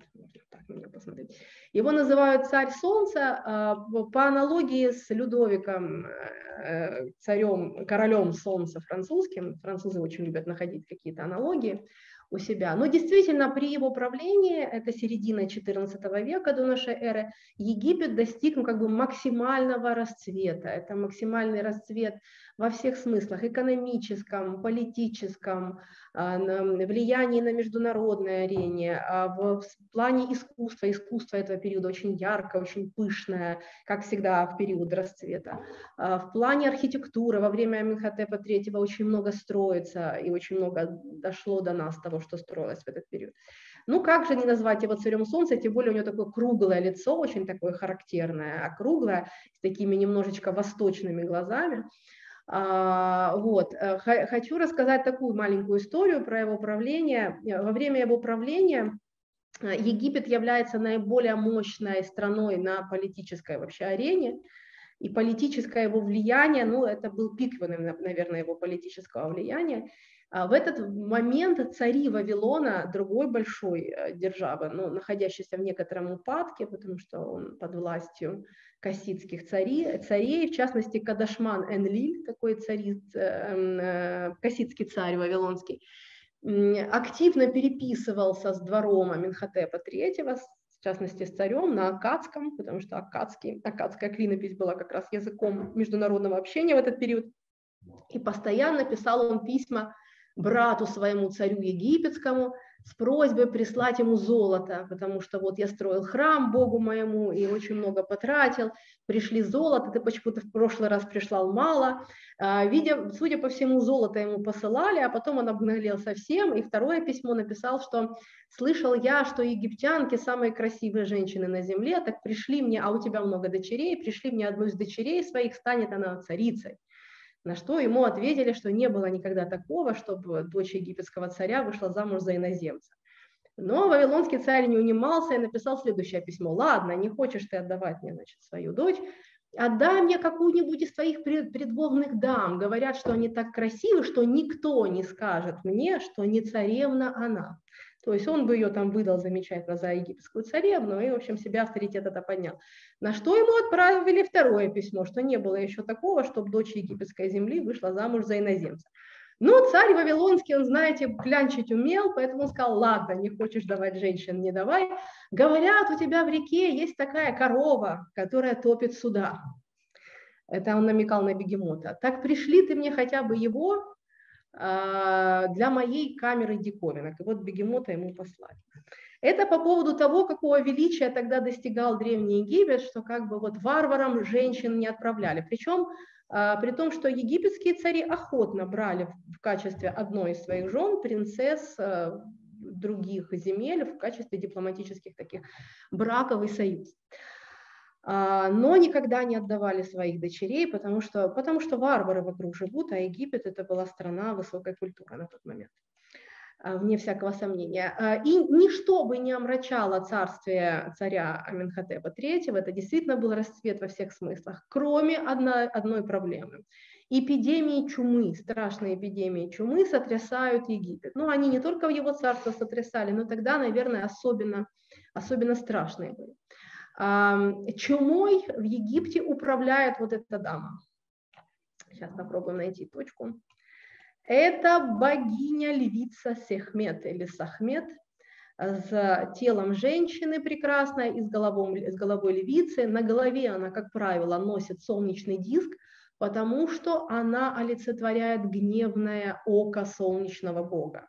Так, надо посмотреть. Его называют «Царь Солнца» по аналогии с Людовиком, царем, королем Солнца французским. Французы очень любят находить какие-то аналогии у себя. Но действительно при его правлении, это середина XIV века до нашей эры, Египет достиг как бы максимального расцвета. Это максимальный расцвет во всех смыслах: экономическом, политическом, влиянии на международной арене, в плане искусства. Искусство этого периода очень яркое, очень пышное, как всегда в период расцвета. В плане архитектуры во время Аменхотепа III очень много строится и очень много дошло до нас того, что строилось в этот период. Ну как же не назвать его царем солнца, тем более у него такое круглое лицо, очень такое характерное, округлое, с такими немножечко восточными глазами. Вот. Хочу рассказать такую маленькую историю про его правление. Во время его правления Египет является наиболее мощной страной на политической вообще арене, и политическое его влияние, ну это был пик, наверное, его политического влияния. В этот момент цари Вавилона, другой большой державы, но находящейся в некотором упадке, потому что он под властью кассидских царей, в частности Кадашман-Энлиль, такой кассидский царь вавилонский, активно переписывался с двором Аменхотепа III, в частности с царем, на аккадском, потому что аккадская клинопись была как раз языком международного общения в этот период, и постоянно писал он письма брату своему, царю египетскому, с просьбой прислать ему золото, потому что вот я строил храм Богу моему и очень много потратил, пришли золото, ты почему-то в прошлый раз прислал мало. Судя по всему, золото ему посылали, а потом он обнаглел совсем, и второе письмо написал, что слышал я, что египтянки самые красивые женщины на земле, так пришли мне, а у тебя много дочерей, пришли мне одну из дочерей своих, станет она царицей. На что ему ответили, что не было никогда такого, чтобы дочь египетского царя вышла замуж за иноземца. Но вавилонский царь не унимался и написал следующее письмо. «Ладно, не хочешь ты отдавать мне, значит, свою дочь, отдай мне какую-нибудь из твоих придворных дам. Говорят, что они так красивы, что никто не скажет мне, что не царевна она». То есть он бы ее там выдал замечательно за египетскую царевну и, в общем, себе авторитет это поднял. На что ему отправили второе письмо, что не было еще такого, чтобы дочь египетской земли вышла замуж за иноземца. Но царь Вавилонский, он, знаете, клянчить умел, поэтому он сказал: ладно, не хочешь давать женщин, не давай. Говорят, у тебя в реке есть такая корова, которая топит суда. Это он намекал на бегемота. Так пришли ты мне хотя бы его для моей камеры диковинок. И вот бегемота ему послали. Это по поводу того, какого величия тогда достигал Древний Египет, что как бы вот варварам женщин не отправляли. Причем при том, что египетские цари охотно брали в качестве одной из своих жен принцесс других земель в качестве дипломатических таких браков и союзов. Но никогда не отдавали своих дочерей, потому что варвары вокруг живут, а Египет – это была страна высокой культуры на тот момент, вне всякого сомнения. И ничто бы не омрачало царствие царя Аменхотепа III, это действительно был расцвет во всех смыслах, кроме одной проблемы. Эпидемии чумы, страшные эпидемии чумы сотрясают Египет. Но они не только в его царство сотрясали, но тогда, наверное, особенно страшные были. Чумой в Египте управляет вот эта дама. Сейчас попробуем найти точку. Это богиня-львица Сехмет или Сахмет с телом женщины прекрасной и с головой львицы. На голове она, как правило, носит солнечный диск, потому что она олицетворяет гневное око солнечного бога.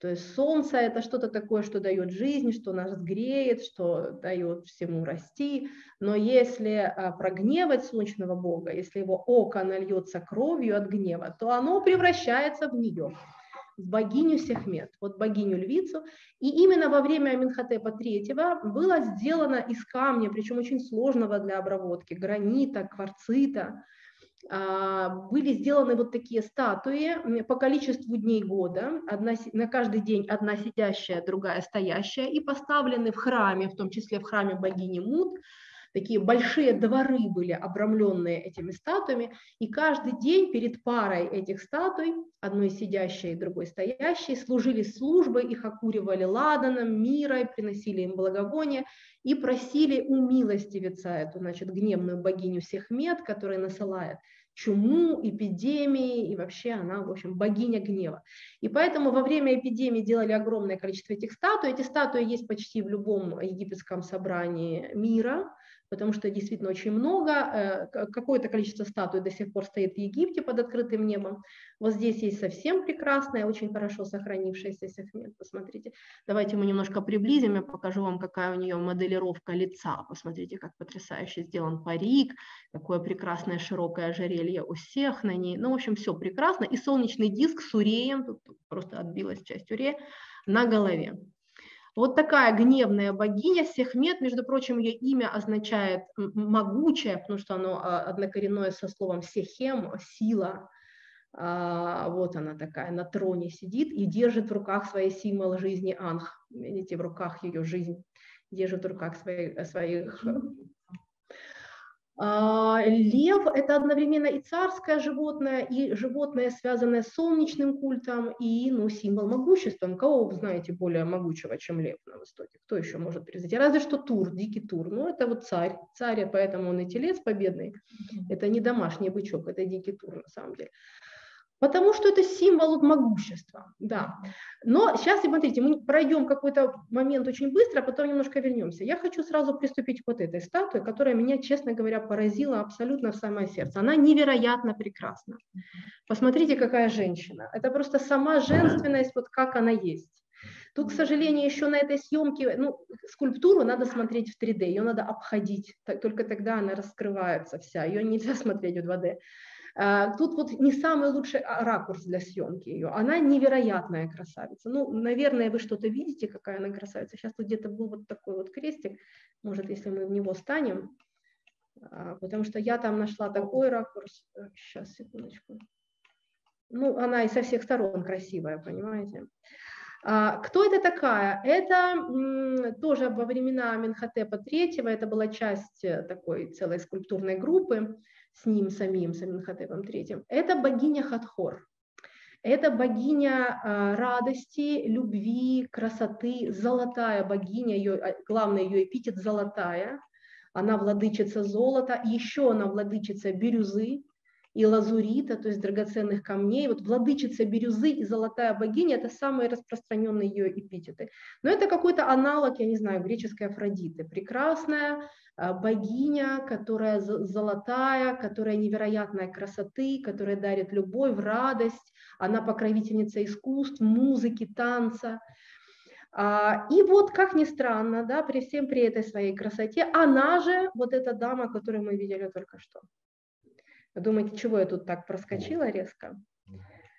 То есть солнце – это что-то такое, что дает жизнь, что нас греет, что дает всему расти. Но если прогневать солнечного бога, если его око нальется кровью от гнева, то оно превращается в нее, в богиню Сехмет, вот богиню-львицу. И именно во время Аменхотепа III было сделано из камня, причем очень сложного для обработки, гранита, кварцита, были сделаны вот такие статуи по количеству дней года, на каждый день одна сидящая, другая стоящая, и поставлены в храме, в том числе в храме богини Мут, такие большие дворы были обрамленные этими статуями, и каждый день перед парой этих статуй, одной сидящей и другой стоящей, служили службы, их окуривали ладаном, мирой, приносили им благовония и просили умилостивиться эту, значит, гневную богиню Сехмет, которая насылает чуму, эпидемии, и вообще она, в общем, богиня гнева. И поэтому во время эпидемии делали огромное количество этих статуй. Эти статуи есть почти в любом египетском собрании мира, потому что действительно очень много, какое-то количество статуй до сих пор стоит в Египте под открытым небом. Вот здесь есть совсем прекрасная, очень хорошо сохранившаяся Сехмет, посмотрите. Давайте мы немножко приблизим, я покажу вам, какая у нее моделировка лица. Посмотрите, как потрясающе сделан парик, какое прекрасное широкое ожерелье у всех на ней. Ну, в общем, все прекрасно. И солнечный диск с уреем, тут просто отбилась часть урея, на голове. Вот такая гневная богиня Сехмет, между прочим, ее имя означает «могучая», потому что оно однокоренное со словом «сехем», «сила». Вот она такая, на троне сидит и держит в руках свои символы жизни Анх. Видите, в руках ее жизнь, держит в руках своих... Лев – это одновременно и царское животное, и животное, связанное с солнечным культом, и символ могущества. Кого вы знаете более могучего, чем лев на Востоке? Кто еще может превзойти? Разве что Тур, дикий Тур. Но это вот царь. Царь, поэтому он и телец победный. Это не домашний бычок, это дикий Тур на самом деле. Потому что это символ могущества, да. Но сейчас, смотрите, мы пройдем какой-то момент очень быстро, а потом немножко вернемся. Я хочу сразу приступить к вот этой статуе, которая меня, честно говоря, поразила абсолютно в самое сердце. Она невероятно прекрасна. Посмотрите, какая женщина. Это просто сама женственность, вот как она есть. Тут, к сожалению, еще на этой съемке, скульптуру надо смотреть в 3D, ее надо обходить, только тогда она раскрывается вся, ее нельзя смотреть в 2D. Тут вот не самый лучший ракурс для съемки ее. Она невероятная красавица. Ну, наверное, вы что-то видите, какая она красавица. Сейчас тут где-то был вот такой вот крестик. Может, если мы в него станем. Потому что я там нашла такой ракурс. Сейчас, секундочку. Ну, она и со всех сторон красивая, понимаете. Кто это такая? Это тоже во времена Аменхотепа III. Это была часть такой целой скульптурной группы. С ним самим, с Аменхотепом III. Это богиня Хатхор. Это богиня радости, любви, красоты, золотая богиня, ее, главный ее эпитет – золотая. Она владычица золота, еще она владычица бирюзы и лазурита, то есть драгоценных камней. Вот владычица бирюзы и золотая богиня – это самые распространенные ее эпитеты. Но это какой-то аналог, я не знаю, греческой Афродиты. Прекрасная богиня, которая золотая, которая невероятной красоты, которая дарит любовь, радость. Она покровительница искусств, музыки, танца. И вот, как ни странно, да, при всем при этой своей красоте, она же, вот эта дама, которую мы видели только что. Вы думаете, чего я тут так проскочила резко?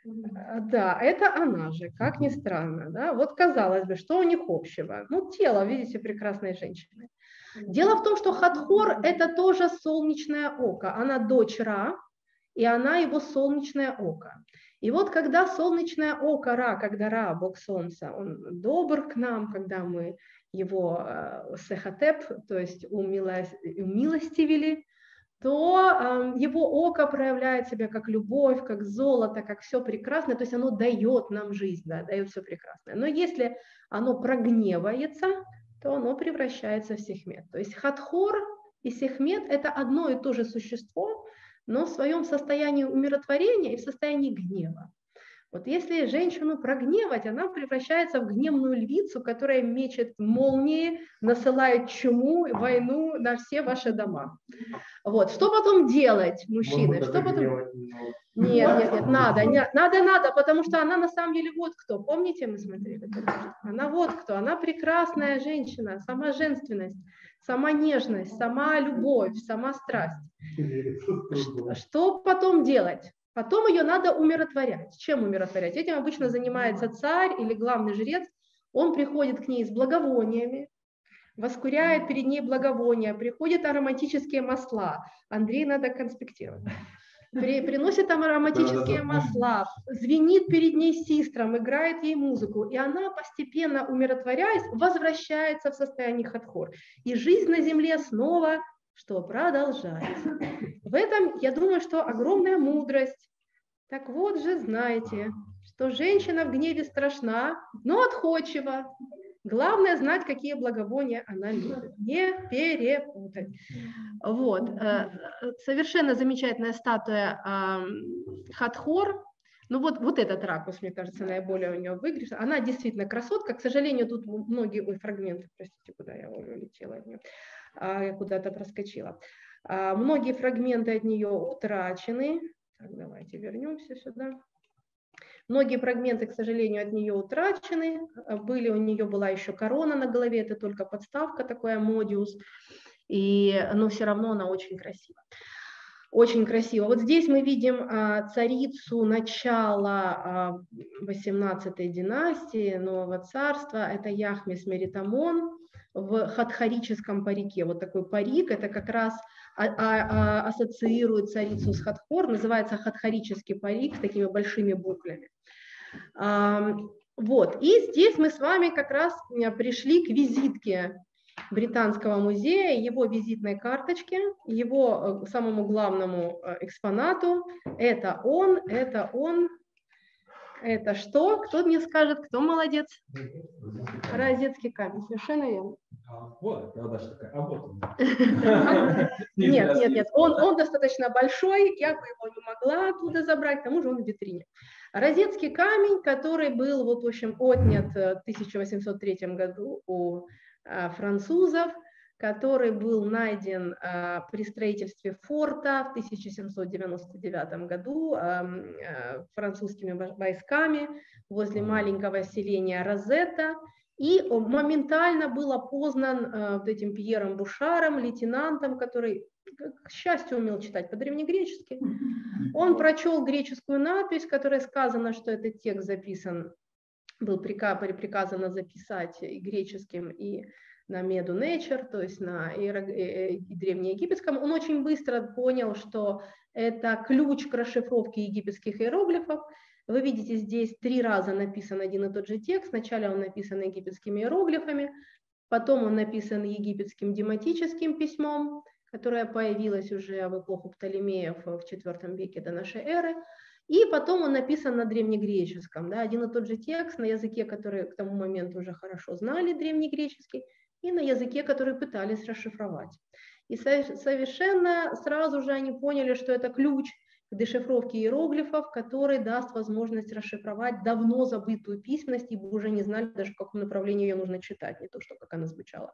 Да, это она же, как ни странно. Да? Вот казалось бы, что у них общего? Ну, тело, видите, прекрасной женщины. Дело в том, что Хатхор – это тоже солнечное око. Она дочь Ра, и она его солнечное око. И вот когда солнечное око Ра, когда Ра, бог солнца, он добр к нам, когда мы его сехотеп, то есть умилостивили, то его око проявляет себя как любовь, как золото, как все прекрасное, то есть оно дает нам жизнь, да, дает все прекрасное. Но если оно прогневается, то оно превращается в Сехмет. То есть Хатхор и Сехмет – это одно и то же существо, но в своем состоянии умиротворения и в состоянии гнева. Вот если женщину прогневать, она превращается в гневную львицу, которая мечет молнии, насылает чуму, войну на все ваши дома. Вот. Что потом делать, мужчины? Что потом... Делать, но... Нет, надо, потому что она на самом деле вот кто. Помните, мы смотрели? Она вот кто. Она прекрасная женщина, сама женственность, сама нежность, сама любовь, сама страсть. Что потом делать? Потом ее надо умиротворять. Чем умиротворять? Этим обычно занимается царь или главный жрец. Он приходит к ней с благовониями, воскуряет перед ней благовония, приходят ароматические масла. Андрей, надо конспектировать. Приносит там ароматические масла, звенит перед ней систром, играет ей музыку. И она, постепенно умиротворяясь, возвращается в состояние хатхор. И жизнь на земле снова... что продолжается. В этом, я думаю, что огромная мудрость. Так вот же, знаете, что женщина в гневе страшна, но отходчива. Главное знать, какие благовония она любит. Не перепутать. Вот. Совершенно замечательная статуя Хатхор. Ну вот этот ракурс, мне кажется, наиболее у нее выигрыш. Она действительно красотка. К сожалению, тут многие... Ой, фрагменты, простите, куда я улетела от нее. Я куда-то проскочила. Многие фрагменты от нее утрачены. Так, давайте вернемся сюда. Многие фрагменты, к сожалению, от нее утрачены. У нее была еще корона на голове, это только подставка, такой амодиус. Но все равно она очень красива. Очень красиво. Вот здесь мы видим царицу начала 18-й династии Нового Царства. Это Яхмис Меритамон в хатхорическом парике. Вот такой парик, это как раз ассоциирует царицу с Хатхор, называется хатхорический парик с такими большими буклями. Вот, и здесь мы с вами как раз пришли к визитке Британского музея, его визитной карточке, его самому главному экспонату. Это он. Это что? Кто мне скажет, кто молодец? Розетский камень, совершенно верно. Нет, он достаточно большой, я бы его не могла оттуда забрать, к тому же он в витрине. Розетский камень, который был, в общем, отнят в 1803 году у французов, который был найден при строительстве форта в 1799 году французскими войсками возле маленького селения Розетта, и моментально был опознан вот этим Пьером Бушаром, лейтенантом, который, к счастью, умел читать по-древнегречески. Он прочел греческую надпись, в которой сказано, что этот текст был приказано записать и греческим, и на Медунечер, то есть на древнеегипетском. Он очень быстро понял, что это ключ к расшифровке египетских иероглифов. Вы видите, здесь 3 раза написан один и тот же текст. Сначала он написан египетскими иероглифами, потом он написан египетским дематическим письмом, которое появилось уже в эпоху Птолемеев в IV веке до нашей эры. И потом он написан на древнегреческом, да, один и тот же текст на языке, который к тому моменту уже хорошо знали, древнегреческий, и на языке, который пытались расшифровать. И совершенно сразу же они поняли, что это ключ к дешифровке иероглифов, который даст возможность расшифровать давно забытую письменность, ибо уже не знали даже, в каком направлении ее нужно читать, не то, что как она звучала.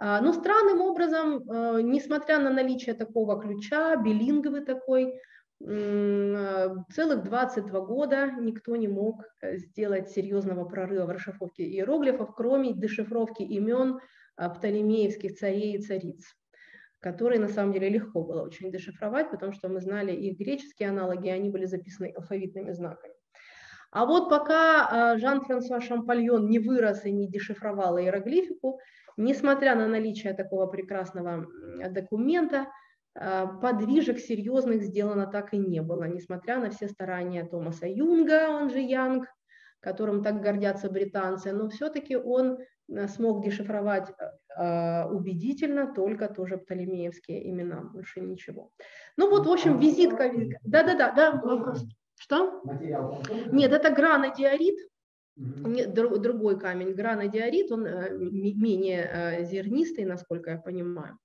Но странным образом, несмотря на наличие такого ключа, билинговый такой, целых 22 года никто не мог сделать серьезного прорыва в расшифровке иероглифов, кроме дешифровки имен птолемеевских царей и цариц, которые на самом деле легко было очень дешифровать, потому что мы знали их греческие аналоги, они были записаны алфавитными знаками. А вот пока Жан-Франсуа Шампольон не вырос и не дешифровал иероглифику, несмотря на наличие такого прекрасного документа, подвижек серьезных сделано так и не было, несмотря на все старания Томаса Юнга, он же Янг, которым так гордятся британцы, но все-таки он смог дешифровать убедительно только тоже птолемеевские имена, больше ничего. Ну вот, в общем, визитка. Да-да-да. Что? Нет, это гранодиорит, другой камень. Гранодиорит, он менее зернистый, насколько я понимаю.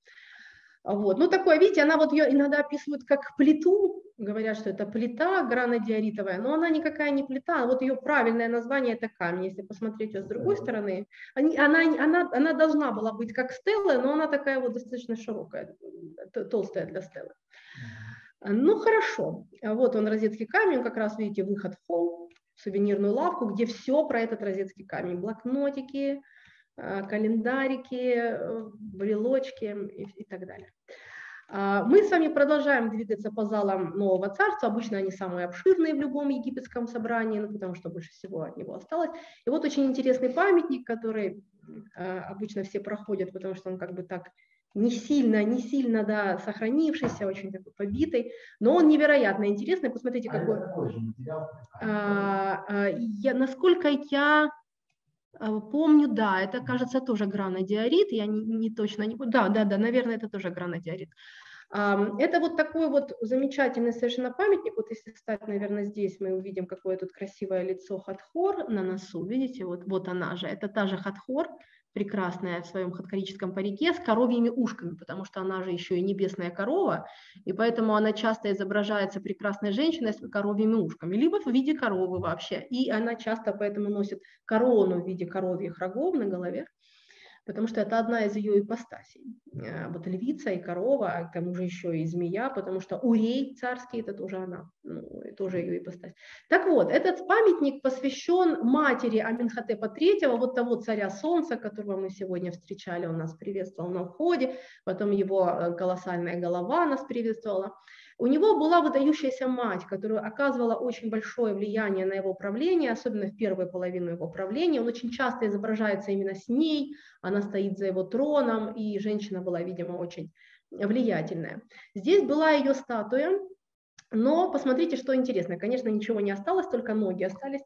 Вот. Ну, такое, видите, она вот ее иногда описывают как плиту, говорят, что это плита гранодиоритовая, но она никакая не плита, вот ее правильное название – это камень, если посмотреть ее с другой стороны. Она должна была быть как стела, но она такая вот достаточно широкая, толстая для стелы. Ну, хорошо, вот он, розетский камень, как раз, видите, выход в холл, в сувенирную лавку, где все про этот розетский камень, блокнотики, календарики, брелочки и так далее. Мы с вами продолжаем двигаться по залам Нового Царства. Обычно они самые обширные в любом египетском собрании, потому что больше всего от него осталось. И вот очень интересный памятник, который обычно все проходят, потому что он как бы так не сильно да, сохранившийся, очень такой побитый, но он невероятно интересный. Посмотрите, какой. Насколько я помню, да, это, кажется, тоже гранодиорит, я не точно, да, наверное, это тоже гранодиорит. Это вот такой вот замечательный совершенно памятник, вот если встать, наверное, здесь мы увидим, какое тут красивое лицо Хатхор на носу, видите, вот она же, это та же Хатхор, прекрасная в своем хаткорическом парике, с коровьими ушками, потому что она же еще и небесная корова, и поэтому она часто изображается прекрасной женщиной с коровьими ушками, либо в виде коровы вообще, и она часто поэтому носит корону в виде коровьих рогов на голове, потому что это одна из ее ипостасей, вот львица и корова, а к тому же еще и змея, потому что Урей царский, это тоже она, ну, тоже ее ипостась. Так вот, этот памятник посвящен матери Аменхотепа III, вот того царя солнца, которого мы сегодня встречали, он нас приветствовал на входе, потом его колоссальная голова нас приветствовала. У него была выдающаяся мать, которая оказывала очень большое влияние на его правление, особенно в первую половину его правления. Он очень часто изображается именно с ней, она стоит за его троном, и женщина была, видимо, очень влиятельная. Здесь была ее статуя, но посмотрите, что интересно. Конечно, ничего не осталось, только ноги остались.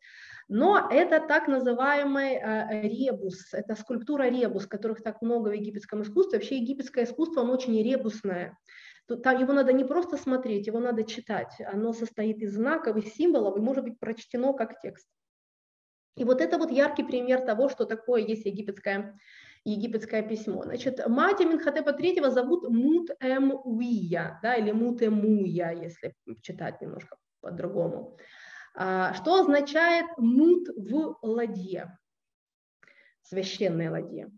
Но это так называемый ребус, это скульптура ребус, которых так много в египетском искусстве. Вообще египетское искусство, оно очень ребусное. Там его надо не просто смотреть, его надо читать. Оно состоит из знаков и символов и может быть прочтено как текст. И вот это вот яркий пример того, что такое есть египетское письмо. Значит, мать Аменхотепа III зовут Мут-эм-уия, да, или Мут-эмуя, если читать немножко по-другому. Что означает Мут в ладье, священной ладье.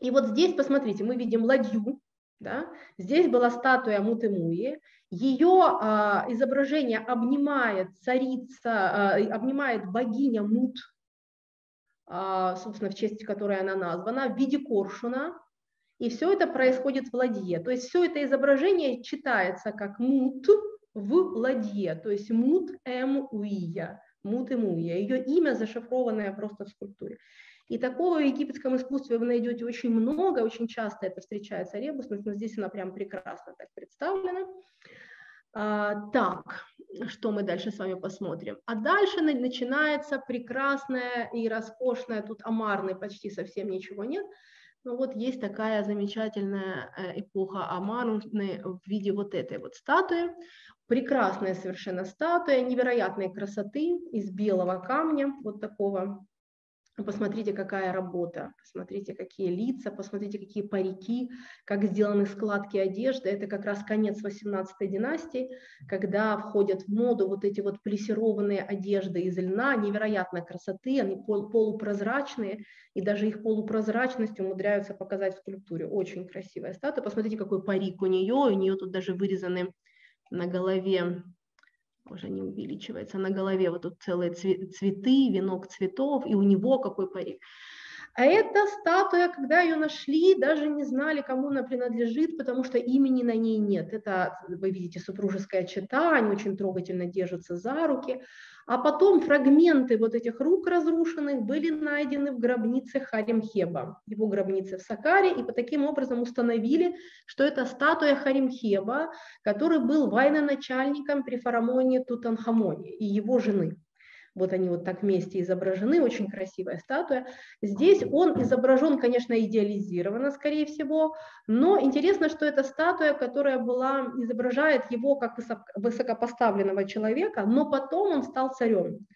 И вот здесь, посмотрите, мы видим ладью. Да? Здесь была статуя Мут-эмуи, ее изображение обнимает царица, обнимает богиня Мут, собственно, в честь которой она названа, в виде коршуна, и все это происходит в ладье. То есть все это изображение читается как Мут в ладье, то есть Мут-эм-уия, Мут-эмуя, ее имя зашифрованное просто в скульптуре. И такого в египетском искусстве вы найдете очень много, очень часто это встречается ребус, но здесь она прям прекрасно так представлена. Так, что мы дальше с вами посмотрим? А дальше начинается прекрасная и роскошная, тут омарной почти совсем ничего нет, но вот есть такая замечательная эпоха омарной в виде вот этой вот статуи. Прекрасная совершенно статуя, невероятной красоты, из белого камня, вот такого. Посмотрите, какая работа, посмотрите, какие лица, посмотрите, какие парики, как сделаны складки одежды. Это как раз конец 18-й династии, когда входят в моду вот эти вот плессированные одежды из льна, невероятной красоты, они полупрозрачные, и даже их полупрозрачность умудряются показать в скульптуре. Очень красивая статуя. Посмотрите, какой парик у нее тут даже вырезаны на голове. Уже не увеличивается, на голове вот тут целые цветы, венок цветов, и у него какой парик. А эта статуя, когда ее нашли, даже не знали, кому она принадлежит, потому что имени на ней нет. Это, вы видите, супружеская чета, они очень трогательно держатся за руки. А потом фрагменты вот этих рук разрушенных были найдены в гробнице Хоремхеба, его гробнице в Сакаре, и по таким образом установили, что это статуя Хоремхеба, который был военачальником при фараоне Тутанхамоне и его жены. Вот они вот так вместе изображены, очень красивая статуя. Здесь он изображен, конечно, идеализированно, скорее всего, но интересно, что это статуя, которая была, изображает его как высокопоставленного человека, но потом он стал царем.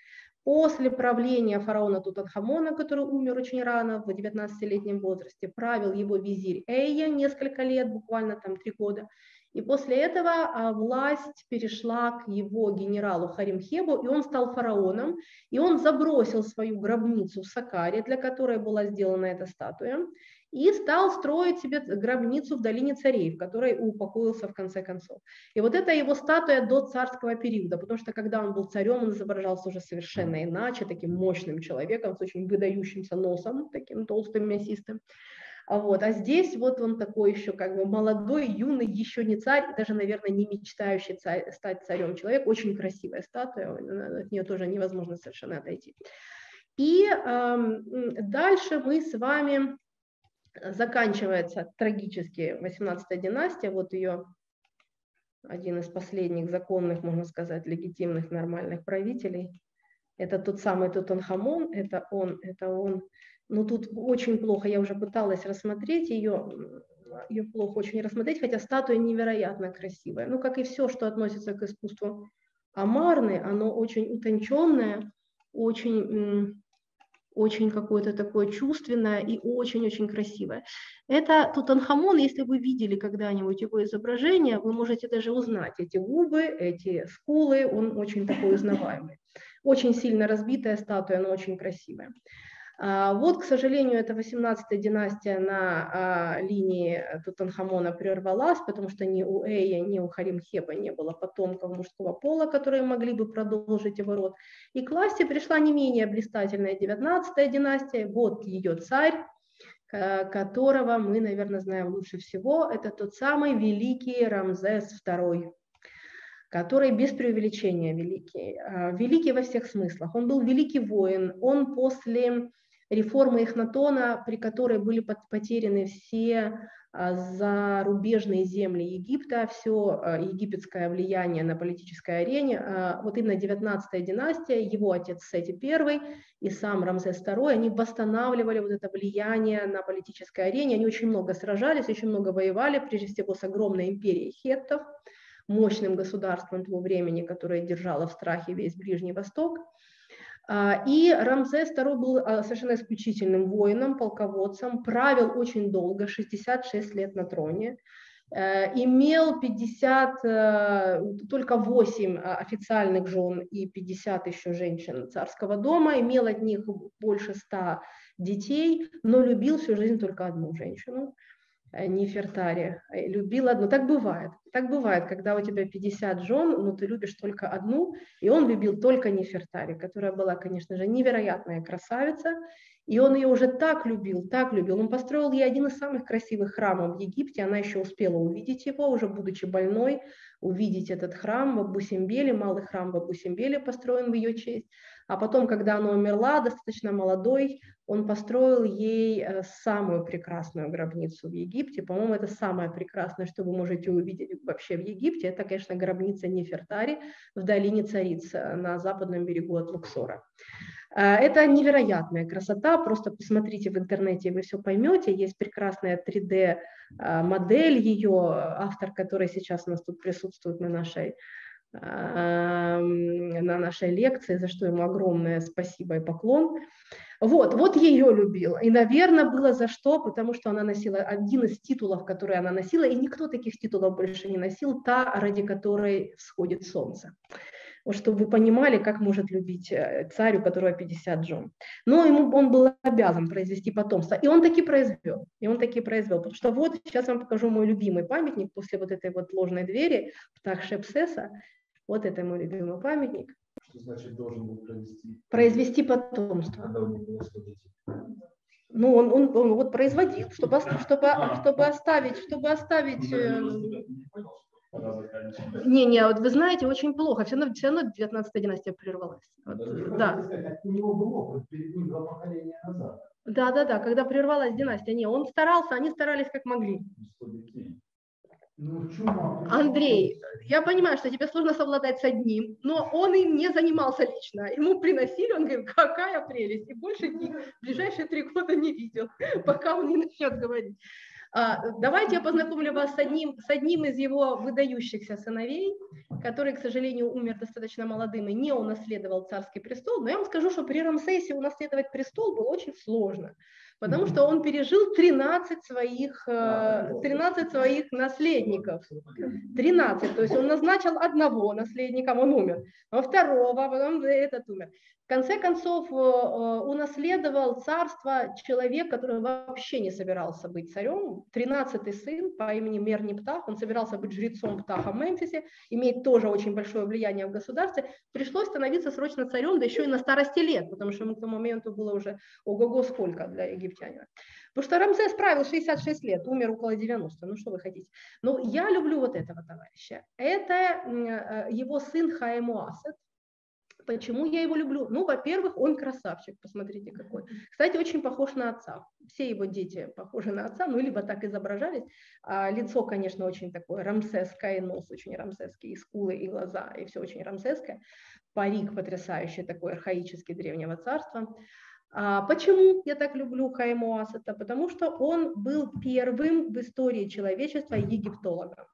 После правления фараона Тутанхамона, который умер очень рано, в 19-летнем возрасте, правил его визирь Эйя несколько лет, буквально там 3 года. И после этого власть перешла к его генералу Хоремхебу, и он стал фараоном, и он забросил свою гробницу в Сакаре, для которой была сделана эта статуя, и стал строить себе гробницу в Долине Царей, в которой упокоился в конце концов. И вот это его статуя до царского периода, потому что когда он был царем, он изображался уже совершенно иначе, таким мощным человеком, с очень выдающимся носом, таким толстым, мясистым. Вот. А здесь вот он такой еще как бы молодой, юный, еще не царь, даже, наверное, не мечтающий стать царем человек. Очень красивая статуя, от нее тоже невозможно совершенно отойти. И дальше мы с вами, заканчивается трагически 18-я династия, вот ее один из последних законных, можно сказать, легитимных, нормальных правителей. Это тот самый Тутанхамон, это он. Но тут очень плохо, я уже пыталась рассмотреть ее плохо очень рассмотреть, хотя статуя невероятно красивая. Ну, как и все, что относится к искусству амарны, оно очень утонченное, очень какое-то такое чувственное и очень-очень красивое. Это Тутанхамон, если вы видели когда-нибудь его изображение, вы можете даже узнать эти губы, эти скулы, он очень такой узнаваемый. Очень сильно разбитая статуя, но очень красивая. Вот, к сожалению, эта 18-я династия на линии Тутанхамона прервалась, потому что ни у Эя, ни у Хоремхеба не было потомков мужского пола, которые могли бы продолжить его род. И к власти пришла не менее блистательная 19-я династия, вот ее царь, которого мы, наверное, знаем лучше всего, это тот самый великий Рамзес II. Который без преувеличения великий, великий во всех смыслах. Он был великий воин, он после реформы Эхнатона, при которой были потеряны все зарубежные земли Египта, все египетское влияние на политической арене, вот именно 19-я династия, его отец Сети Первый и сам Рамзес II, они восстанавливали вот это влияние на политической арене, они очень много сражались, очень много воевали, прежде всего с огромной империей хеттов, мощным государством того времени, которое держало в страхе весь Ближний Восток. И Рамзес II был совершенно исключительным воином, полководцем, правил очень долго, 66 лет на троне, имел 58 официальных жен и 50 еще женщин царского дома, имел от них больше 100 детей, но любил всю жизнь только одну женщину. Нефертари, любил одну. Так бывает, когда у тебя 50 жен, но ты любишь только одну, и он любил только Нефертари, которая была, конечно же, невероятная красавица, и он ее уже так любил, он построил ей один из самых красивых храмов в Египте, она еще успела увидеть его, уже будучи больной, увидеть этот храм в Абу-Симбеле, малый храм в Абу-Симбеле построен в ее честь, а потом, когда она умерла, достаточно молодой, он построил ей самую прекрасную гробницу в Египте, по-моему, это самое прекрасное, что вы можете увидеть вообще в Египте, это, конечно, гробница Нефертари в Долине Цариц на западном берегу от Луксора. Это невероятная красота, просто посмотрите в интернете, вы все поймете, есть прекрасная 3D-модель ее, автор, который сейчас у нас тут присутствует на нашей на нашей лекции, за что ему огромное спасибо и поклон. Вот ее любил. И, наверное, было за что, потому что она носила один из титулов, которые она носила, и никто таких титулов больше не носил, та, ради которой всходит солнце. Вот, чтобы вы понимали, как может любить царь, у которого 50 жен. Но ему он был обязан произвести потомство. И он таки произвел. Потому что вот сейчас вам покажу мой любимый памятник после вот этой вот ложной двери Птахшепсеса. Вот это мой любимый памятник. Что значит должен был произвести? Произвести потомство. Когда он был он вот производил, чтобы оставить... вот вы знаете, очень плохо. Все равно 19-я династия прервалась. У него был опыт перед ним два поколения назад. Да, когда прервалась династия. Он старался, они старались как могли. Андрей, я понимаю, что тебе сложно совладать с одним, но он им не занимался лично. Ему приносили, он говорит, какая прелесть. И больше в ближайшие 3 года не видел, пока он не начнет говорить. Давайте я познакомлю вас с одним из его выдающихся сыновей, который, к сожалению, умер достаточно молодым и не унаследовал царский престол. Но я вам скажу, что при Рамсесе унаследовать престол было очень сложно, потому что он пережил 13 своих наследников. 13, то есть он назначил одного наследника, он умер, а второго, потом этот умер. В конце концов, унаследовал царство человек, который вообще не собирался быть царем. 13-й сын по имени Мерни Птах, он собирался быть жрецом Птаха в Мемфисе, имеет тоже очень большое влияние в государстве. Пришлось становиться срочно царем, да еще и на старости лет, потому что ему к тому моменту было уже ого-го сколько для египтянина. Потому что Рамзес правил 66 лет, умер около 90, ну что вы хотите. Но я люблю вот этого товарища. Это его сын Хаэмуасет. Почему я его люблю? Во-первых, он красавчик, посмотрите какой. Кстати, очень похож на отца. Все его дети похожи на отца, либо так изображались. Лицо, конечно, очень такое рамсесское, нос очень рамсесский, и скулы, и глаза, и все очень рамсесское. Парик потрясающий, такой архаический древнего царства. Почему я так люблю Хаэмуасета? Потому что он был первым в истории человечества египтологом.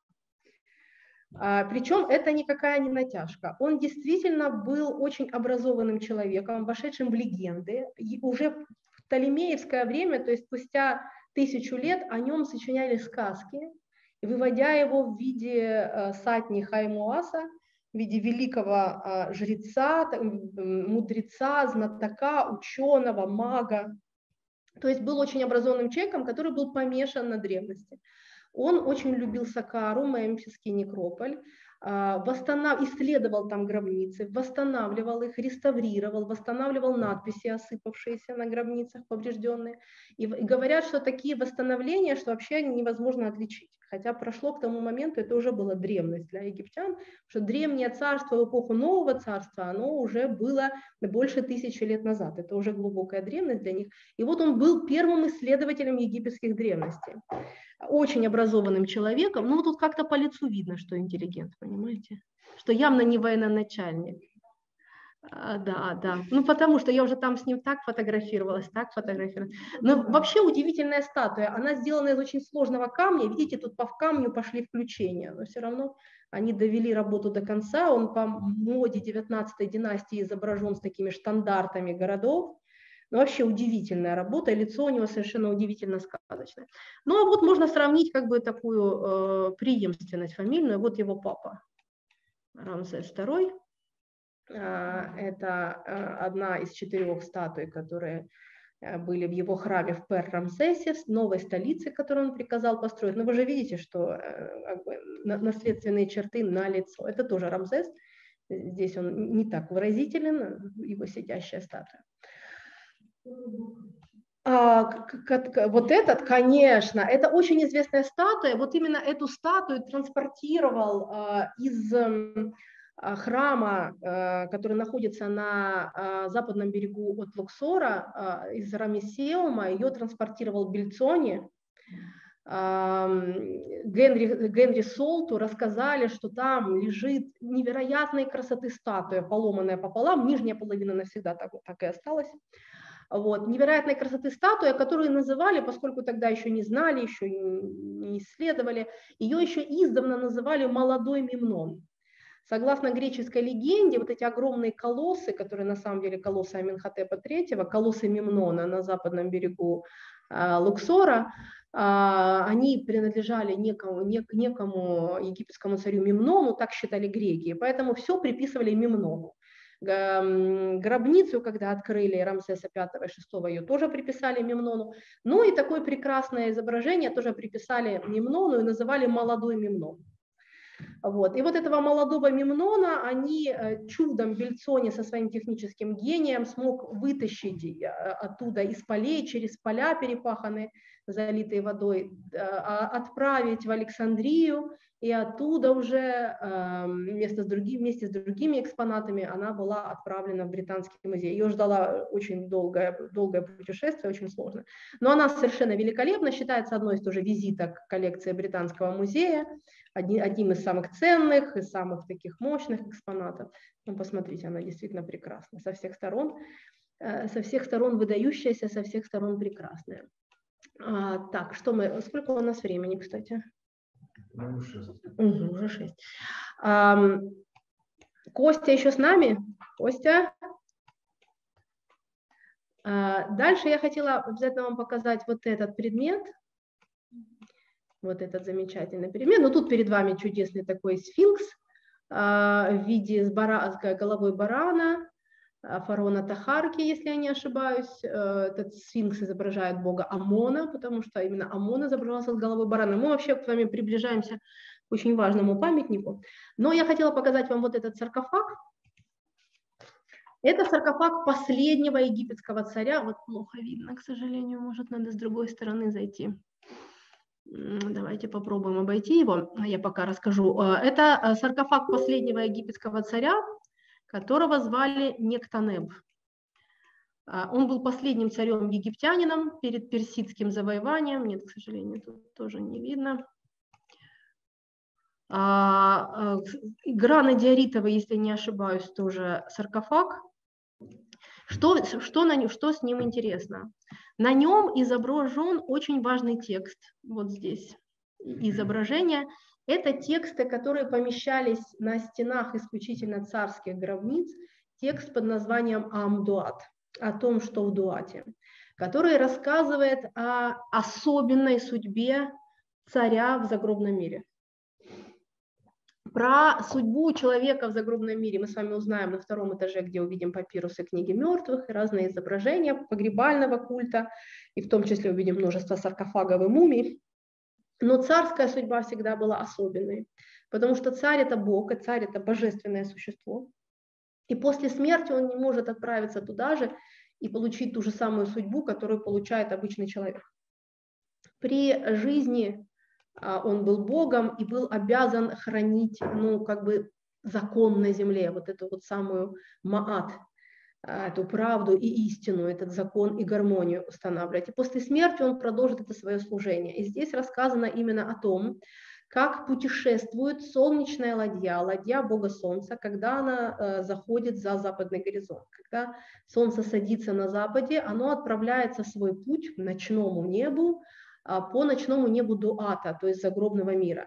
Причем это никакая не натяжка. Он действительно был очень образованным человеком, вошедшим в легенды. И уже в птолемеевское время, то есть спустя 1000 лет, о нем сочиняли сказки, выводя его в виде сатни Хаэмуаса, в виде великого жреца, мудреца, знатока, ученого, мага. То есть был очень образованным человеком, который был помешан на древности. Он очень любил Сакару, мемфисский некрополь, исследовал там гробницы, восстанавливал их, реставрировал, восстанавливал надписи, осыпавшиеся на гробницах, поврежденные. И говорят, что такие восстановления, что вообще невозможно отличить. Хотя прошло к тому моменту, это уже была древность для египтян, что древнее царство в эпоху Нового Царства, оно уже было больше 1000 лет назад. Это уже глубокая древность для них. И вот он был первым исследователем египетских древностей. Очень образованным человеком. Тут как-то по лицу видно, что интеллигент, понимаете? Что явно не военачальник. Да. Потому что я уже там с ним так фотографировалась. Но вообще удивительная статуя. Она сделана из очень сложного камня. Видите, тут по камню пошли включения. Но все равно они довели работу до конца. Он по моде 19-й династии изображен с такими штандартами городов. Вообще удивительная работа. И лицо у него совершенно удивительно сказочное. Вот можно сравнить такую преемственность фамильную. Вот его папа Рамзес II. Это одна из 4 статуй, которые были в его храме в Пер-Рамсесе, новой столице, которую он приказал построить. Вы же видите, что наследственные черты на лицо. Это тоже Рамзес. Здесь он не так выразителен, его сидящая статуя. Вот этот, конечно, это очень известная статуя. Именно эту статую транспортировал из храма, который находится на западном берегу от Луксора, из Рамесеума, ее транспортировал Бельцони. Генри Солту рассказали, что там лежит невероятной красоты статуя, поломанная пополам, нижняя половина навсегда так и осталась. Невероятной красоты статуя, которую называли, поскольку тогда еще не знали, еще не исследовали, ее еще издавна называли «молодой Мемнон». Согласно греческой легенде, вот эти огромные колоссы, которые на самом деле колоссы Аменхотепа III, колоссы Мемнона на западном берегу Луксора, они принадлежали некому египетскому царю Мемнону, так считали греки, поэтому все приписывали Мемнону. Гробницу, когда открыли Рамзеса V и VI, ее тоже приписали Мемнону. Ну и такое прекрасное изображение тоже приписали Мемнону и называли «молодой Мемнон». Вот. И вот этого молодого Мемнона они чудом Бельцони со своим техническим гением смог вытащить оттуда из полей, через поля перепаханные, залитые водой, отправить в Александрию, и оттуда уже вместе с другими экспонатами она была отправлена в Британский музей. Ее ждала очень долгое путешествие, очень сложно. Но она совершенно великолепна, считается одной из тоже визиток коллекции Британского музея, одним из самых ценных и самых таких мощных экспонатов. Ну, посмотрите, она действительно прекрасна со всех сторон выдающаяся, со всех сторон прекрасная. Так, сколько у нас времени, кстати? Ну, 6. Уже 6. Костя еще с нами? Костя? Дальше я хотела обязательно вам показать вот этот предмет. Вот этот замечательный предмет. Ну, тут перед вами чудесный такой сфинкс в виде с головой барана. Фараона Тахарки, если я не ошибаюсь. Этот сфинкс изображает бога Амона, потому что именно Амон изображался с головой барана. Мы вообще с вами приближаемся к очень важному памятнику. Но я хотела показать вам вот этот саркофаг. Это саркофаг последнего египетского царя. Вот плохо видно, к сожалению, может, надо с другой стороны зайти. Давайте попробуем обойти его, я пока расскажу. Это саркофаг последнего египетского царя, которого звали Нектанеб. Он был последним царем-египтянином перед персидским завоеванием. Нет, к сожалению, тут тоже не видно. Гранодиоритовый, если не ошибаюсь, тоже саркофаг. Что с ним интересно? На нем изображен очень важный текст. Вот здесь изображение. Это тексты, которые помещались на стенах исключительно царских гробниц, текст под названием «Амдуат», о том, что в Дуате, который рассказывает о особенной судьбе царя в загробном мире. Про судьбу человека в загробном мире мы с вами узнаем на втором этаже, где увидим папирусы, книги мертвых, разные изображения погребального культа, и в том числе увидим множество саркофагов и мумий. Но царская судьба всегда была особенной, потому что царь – это Бог, и царь – это божественное существо. И после смерти он не может отправиться туда же и получить ту же самую судьбу, которую получает обычный человек. При жизни он был Богом и был обязан хранить, ну, как бы закон на земле, вот эту вот самую маат, эту правду и истину, этот закон и гармонию устанавливать. И после смерти он продолжит это свое служение. И здесь рассказано именно о том, как путешествует солнечная ладья, ладья Бога Солнца, когда она заходит за западный горизонт. Когда солнце садится на западе, оно отправляется в свой путь к ночному небу, по ночному небу Дуата, то есть загробного мира.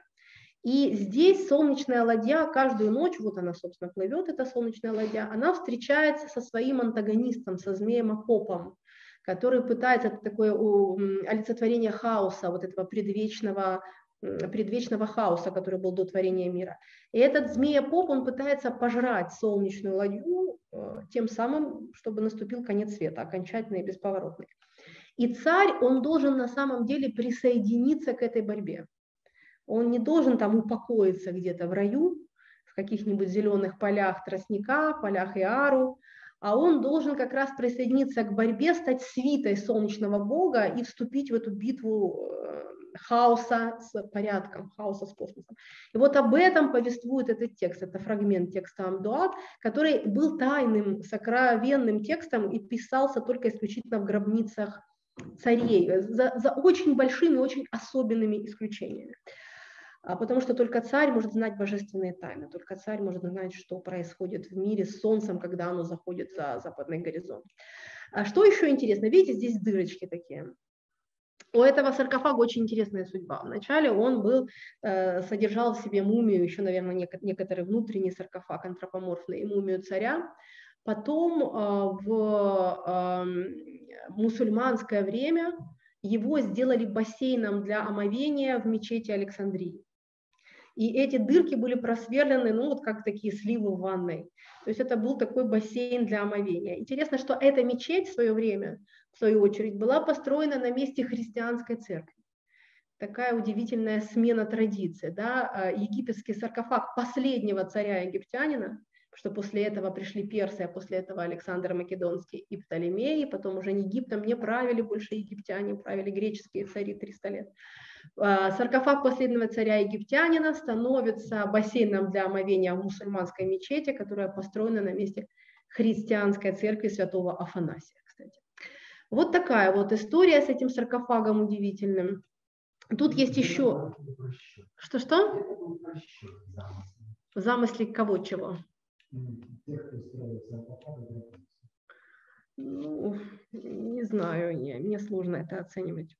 И здесь солнечная ладья каждую ночь, вот она, собственно, плывет, эта солнечная ладья, она встречается со своим антагонистом, со змеем Акопом, который пытается, это такое олицетворение хаоса, вот этого предвечного хаоса, который был до творения мира. И этот змей Акоп, он пытается пожрать солнечную ладью, тем самым, чтобы наступил конец света, окончательный и бесповоротный. И царь, он должен на самом деле присоединиться к этой борьбе. Он не должен там упокоиться где-то в раю, в каких-нибудь зеленых полях тростника, полях Иару, а он должен как раз присоединиться к борьбе, стать свитой солнечного бога и вступить в эту битву хаоса с порядком, хаоса с космосом. И вот об этом повествует этот текст, это фрагмент текста Амдуат, который был тайным, сокровенным текстом и писался только исключительно в гробницах царей, за очень большими, очень особенными исключениями. Потому что только царь может знать божественные тайны, только царь может знать, что происходит в мире с солнцем, когда оно заходит за западный горизонт. А что еще интересно? Видите, здесь дырочки такие. У этого саркофага очень интересная судьба. Вначале он был, содержал в себе мумию, еще, наверное, некоторый внутренний саркофаг антропоморфный, мумию царя. Потом в мусульманское время его сделали бассейном для омовения в мечети Александрии. И эти дырки были просверлены, ну вот как такие сливы в ванной. То есть это был такой бассейн для омовения. Интересно, что эта мечеть в свое время, в свою очередь, была построена на месте христианской церкви. Такая удивительная смена традиций. Да? Египетский саркофаг последнего царя-египтянина, что после этого пришли персы, а после этого Александр Македонский и Птолемеи, потом уже Египтом не правили больше египтяне, правили греческие цари 300 лет. Саркофаг последнего царя-египтянина становится бассейном для омовения в мусульманской мечети, которая построена на месте христианской церкви святого Афанасия, кстати. Вот такая вот история с этим саркофагом удивительным. Тут есть еще... Что-что? В замысле кого чего? Ну, не знаю, мне сложно это оценивать.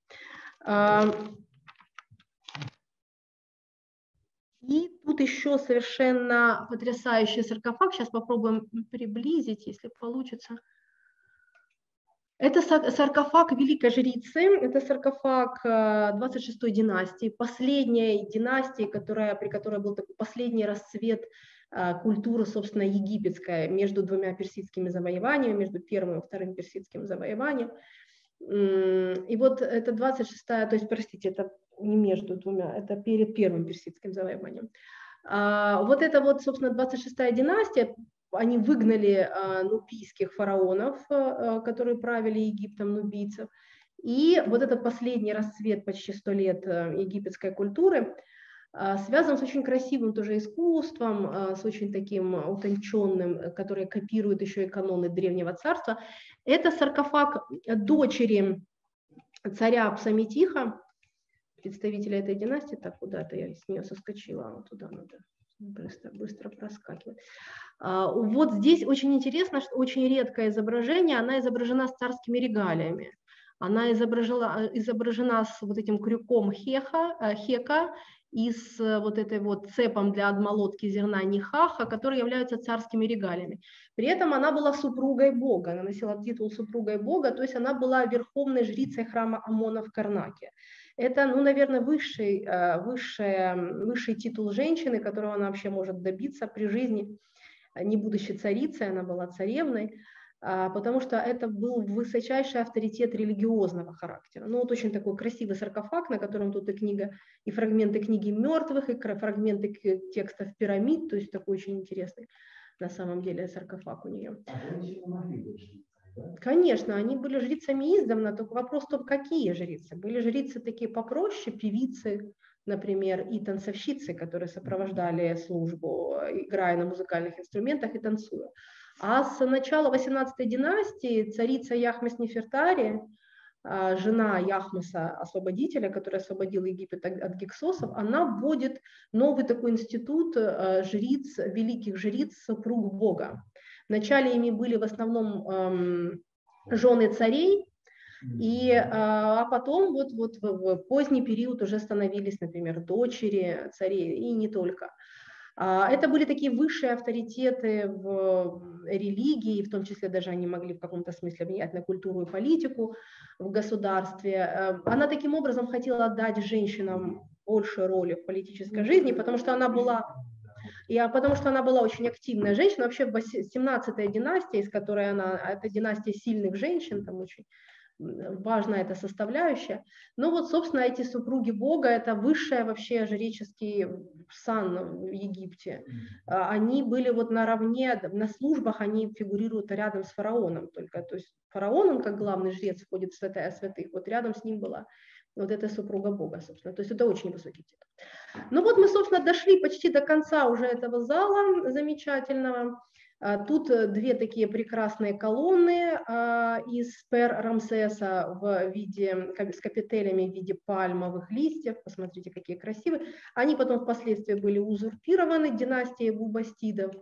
И тут еще совершенно потрясающий саркофаг. Сейчас попробуем приблизить, если получится. Это саркофаг великой жрицы. Это саркофаг 26-й династии, последней династии, при которой был такой последний расцвет культуры, собственно, египетская, между двумя персидскими завоеваниями, между первым и вторым персидским завоеванием. И вот это 26-я, то есть, простите, это не между двумя, это перед первым персидским завоеванием. Вот это вот, собственно, 26-я династия, они выгнали нубийских фараонов, которые правили Египтом, нубийцев, и вот этот последний расцвет почти 100 лет египетской культуры связан с очень красивым тоже искусством, с очень таким утонченным, которое копирует еще и каноны Древнего Царства. Это саркофаг дочери царя Псамитиха, представителя этой династии, так куда-то я с нее соскочила, вот туда надо быстро проскакивать. Вот здесь очень интересно, что очень редкое изображение, она изображена с царскими регалиями. Она изображена с вот этим крюком хека и с вот этой вот цепом для отмолотки зерна нехаха, которые являются царскими регалиями. При этом она была супругой бога, она носила титул супругой бога, то есть она была верховной жрицей храма Амона в Карнаке. Это, ну, наверное, высший титул женщины, которого она вообще может добиться при жизни, не будучи царицей, она была царевной, потому что это был высочайший авторитет религиозного характера. Ну, вот очень такой красивый саркофаг, на котором тут и книга, и фрагменты книги мертвых, и фрагменты текстов пирамид, то есть такой очень интересный на самом деле саркофаг у нее. Конечно, они были жрицами издавна, только вопрос в том, какие жрицы. Были жрицы такие попроще, певицы, например, и танцовщицы, которые сопровождали службу, играя на музыкальных инструментах и танцуя. А с начала 18-й династии царица Яхмес Нефертари, жена Яхмеса-освободителя, который освободил Египет от гиксосов, она вводит новый такой институт жриц, великих жриц, супруг бога. Вначале ими были в основном жены царей, а потом вот в поздний период уже становились, например, дочери царей и не только. Это были такие высшие авторитеты в религии, в том числе даже они могли в каком-то смысле влиять на культуру и политику в государстве. Она таким образом хотела отдать женщинам большую роль в политической жизни, потому что она была очень активная женщина. Вообще 17-я династия, из которой это династия сильных женщин, там очень важна эта составляющая. Но вот, собственно, эти супруги бога, это высшая вообще жреческий сан в Египте. Они были вот наравне, на службах они фигурируют рядом с фараоном только. То есть фараон, он как главный жрец входит в святая святых, вот рядом с ним была вот эта супруга бога, собственно. То есть это очень высокий титул. Ну вот мы, собственно, дошли почти до конца уже этого зала замечательного. Тут две такие прекрасные колонны из пер Рамсеса с капителями в виде пальмовых листьев. Посмотрите, какие красивые. Они потом впоследствии были узурпированы династией бубастидов.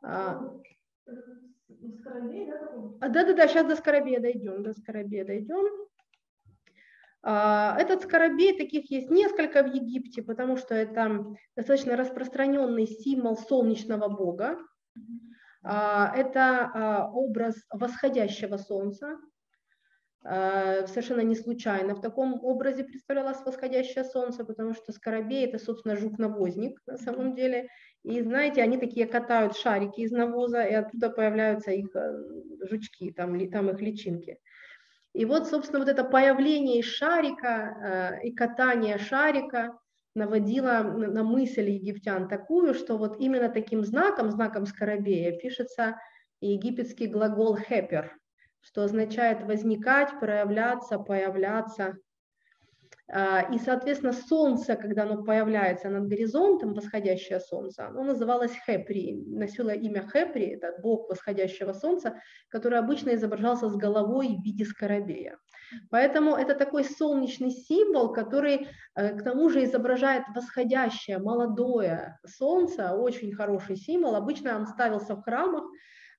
Да-да-да, сейчас до Скарабея дойдем. Этот скоробей, таких есть несколько в Египте, потому что это достаточно распространенный символ солнечного бога. Это образ восходящего солнца. Совершенно не случайно в таком образе представлялось восходящее солнце, потому что скоробей – это, собственно, жук-навозник на самом деле. И, знаете, они такие катают шарики из навоза, и оттуда появляются их жучки, там их личинки. И вот, собственно, вот это появление шарика и катание шарика наводило на мысль египтян такую, что вот именно таким знаком, знаком скоробея, пишется египетский глагол «хепер», что означает возникать, проявляться, появляться. И, соответственно, солнце, когда оно появляется над горизонтом, восходящее солнце, оно называлось Хепри, носило имя Хепри, это бог восходящего солнца, который обычно изображался с головой в виде скоробея. Поэтому это такой солнечный символ, который к тому же изображает восходящее, молодое солнце, очень хороший символ. Обычно он ставился в храмах,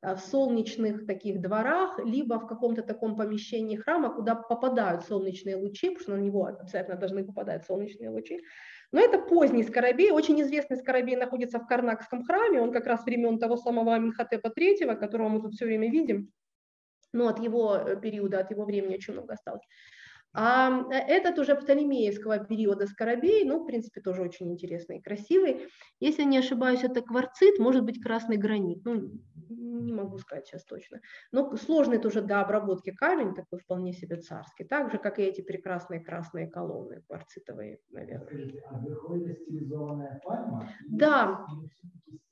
в солнечных таких дворах, либо в каком-то таком помещении храма, куда попадают солнечные лучи, потому что на него обязательно должны попадать солнечные лучи. Но это поздний скоробей, очень известный скоробей находится в Карнакском храме, он как раз времен того самого Аменхотепа III, которого мы тут все время видим, но от его периода, от его времени очень много осталось. А этот уже птолемеевского периода скоробей, ну, в принципе, тоже очень интересный и красивый. Если не ошибаюсь, это кварцит, может быть, красный гранит. Ну, не могу сказать сейчас точно. Но сложный тоже до обработки камень, такой вполне себе царский. Так же, как и эти прекрасные красные колонны кварцитовые, наверное. А верховье стилизованная пальма? Да.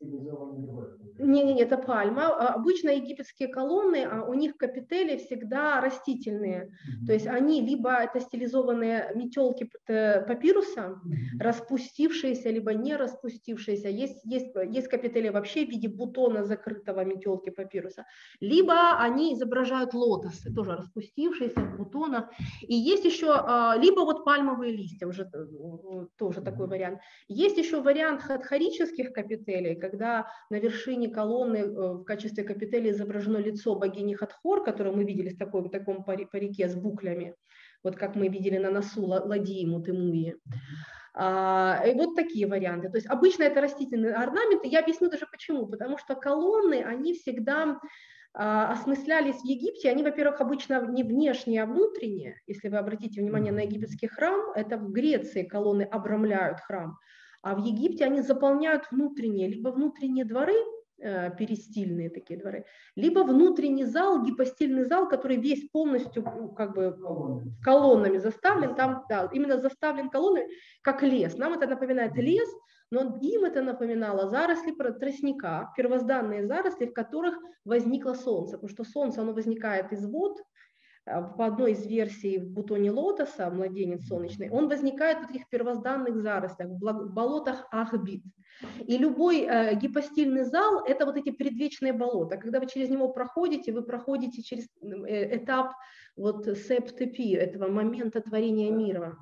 Не, это пальма. Обычно египетские колонны, у них капители всегда растительные. То есть они либо это стилизованные метелки папируса, распустившиеся, либо не распустившиеся. Есть капители вообще в виде бутона закрытого метелки папируса. Либо они изображают лотосы, тоже распустившиеся в бутонах. И есть еще, либо вот пальмовые листья, уже тоже такой вариант. Есть еще вариант хатхорических капителей, когда на вершине колонны в качестве капителей изображено лицо богини Хатхор, которое мы видели в таком парике с буклями. Вот как мы видели на носу ладьи Мут-и-Муи. И вот такие варианты. То есть обычно это растительные орнаменты. Я объясню даже почему. Потому что колонны, они всегда осмыслялись в Египте. Они, во-первых, обычно не внешние, а внутренние. Если вы обратите внимание на египетский храм, это в Греции колонны обрамляют храм. А в Египте они заполняют внутренние, либо внутренние дворы, перистильные такие дворы, либо внутренний зал, гипостильный зал, который весь полностью как бы колоннами заставлен, там, да, именно заставлен колоннами, как лес. Нам это напоминает лес, но им это напоминало заросли тростника, первозданные заросли, в которых возникло солнце, потому что солнце, оно возникает из вод. По одной из версий в бутоне лотоса, младенец солнечный, он возникает в таких первозданных зарослях, в болотах Ахбит. И любой гипостильный зал – это вот эти предвечные болота. Когда вы через него проходите, вы проходите через этап вот септепи, этого момента творения мира.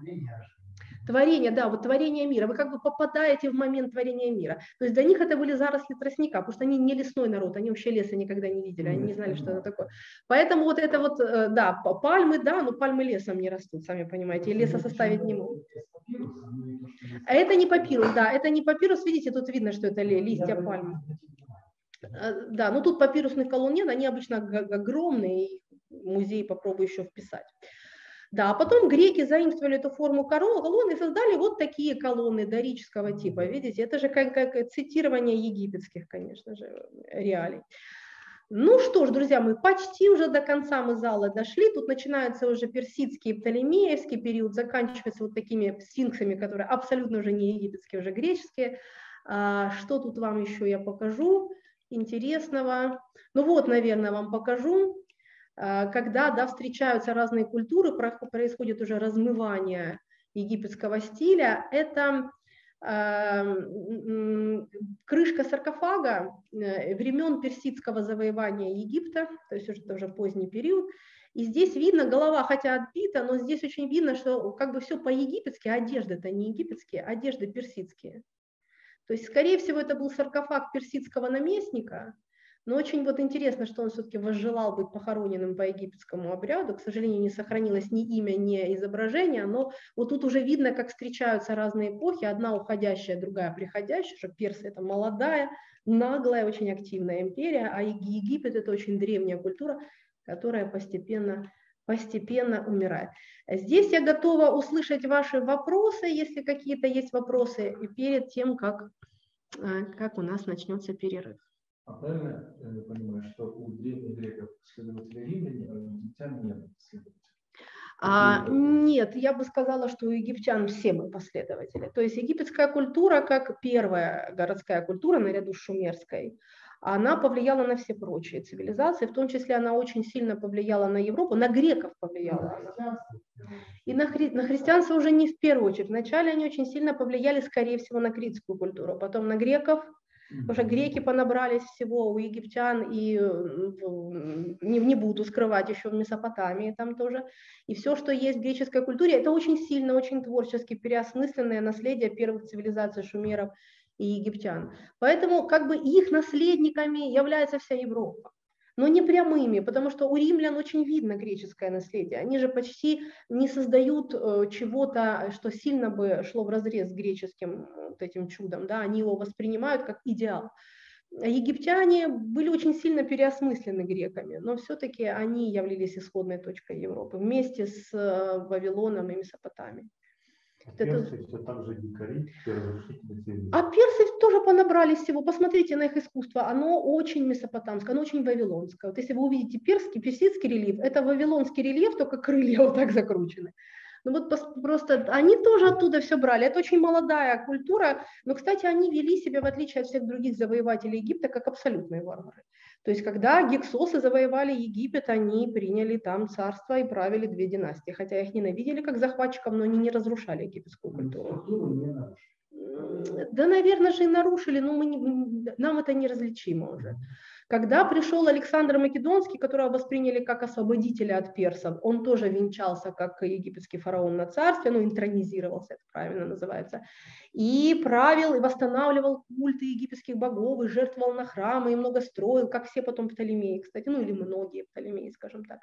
Творение, да, вот творение мира. Вы как бы попадаете в момент творения мира. То есть для них это были заросли тростника, потому что они не лесной народ, они вообще леса никогда не видели, они не знали, что это такое. Поэтому вот это вот, да, пальмы, да, но пальмы лесом не растут, сами понимаете, и леса составить не могут. А это не папирус, да, это не папирус, видите, тут видно, что это листья пальмы. Да, но тут папирусных колонн нет, они обычно огромные, и музей попробую еще вписать. Да, а потом греки заимствовали эту форму колонн и создали вот такие колонны дорического типа. Видите, это же как цитирование египетских, конечно же, реалий. Ну что ж, друзья, мы почти уже до конца мы зала дошли. Тут начинается уже персидский и птолемеевский период, заканчивается вот такими сфинксами, которые абсолютно уже не египетские, уже греческие. Что тут вам еще я покажу интересного? Ну вот, наверное, вам покажу. Когда, да, встречаются разные культуры, происходит уже размывание египетского стиля, это крышка саркофага времен персидского завоевания Египта, то есть уже тоже поздний период, и здесь видно, голова хотя отбита, но здесь очень видно, что как бы все по-египетски, одежды-то не египетские, одежды персидские. То есть, скорее всего, это был саркофаг персидского наместника, Но очень вот интересно, что он все-таки возжелал быть похороненным по египетскому обряду. К сожалению, не сохранилось ни имя, ни изображение, но вот тут уже видно, как встречаются разные эпохи, одна уходящая, другая приходящая, что Персия – это молодая, наглая, очень активная империя, а Египет – это очень древняя культура, которая постепенно умирает. Здесь я готова услышать ваши вопросы, если какие-то есть вопросы, перед тем, как у нас начнется перерыв. А правильно я понимаю, что у древних греков следователей римляне, а у египтян не было следователей? Нет, я бы сказала, что у египтян все мы последователи. То есть египетская культура, как первая городская культура, наряду с шумерской, она повлияла на все прочие цивилизации, в том числе она очень сильно повлияла на Европу, на греков повлияла. И на христианство уже не в первую очередь. Вначале они очень сильно повлияли, скорее всего, на критскую культуру, потом на греков, потому что греки понабрались всего у египтян, и не буду скрывать, еще в Месопотамии там тоже. И все, что есть в греческой культуре, это очень сильно, очень творчески переосмысленное наследие первых цивилизаций шумеров и египтян. Поэтому как бы их наследниками является вся Европа, но не прямыми, потому что у римлян очень видно греческое наследие. Они же почти не создают чего-то, что сильно бы шло вразрез с греческим вот этим чудом, да? Они его воспринимают как идеал. Египтяне были очень сильно переосмыслены греками, но все-таки они являлись исходной точкой Европы вместе с Вавилоном и Месопотамией. Персы тоже понабрались всего. Посмотрите на их искусство. Оно очень месопотамское, оно очень вавилонское. Вот если вы увидите персидский рельеф, это вавилонский рельеф, только крылья вот так закручены. Ну вот просто они тоже оттуда все брали. Это очень молодая культура, но, кстати, они вели себя, в отличие от всех других завоевателей Египта, как абсолютные варвары. То есть, когда гиксосы завоевали Египет, они приняли там царство и правили 2 династии, хотя их ненавидели как захватчиков, но они не разрушали египетскую культуру. Да, наверное же, и нарушили, но нам это неразличимо уже. Когда пришел Александр Македонский, которого восприняли как освободителя от персов, он тоже венчался как египетский фараон на царстве, ну, интронизировался, это правильно называется, и правил, и восстанавливал культы египетских богов, и жертвовал на храмы, и много строил, как все потом Птолемеи, кстати, ну, или многие Птолемеи, скажем так.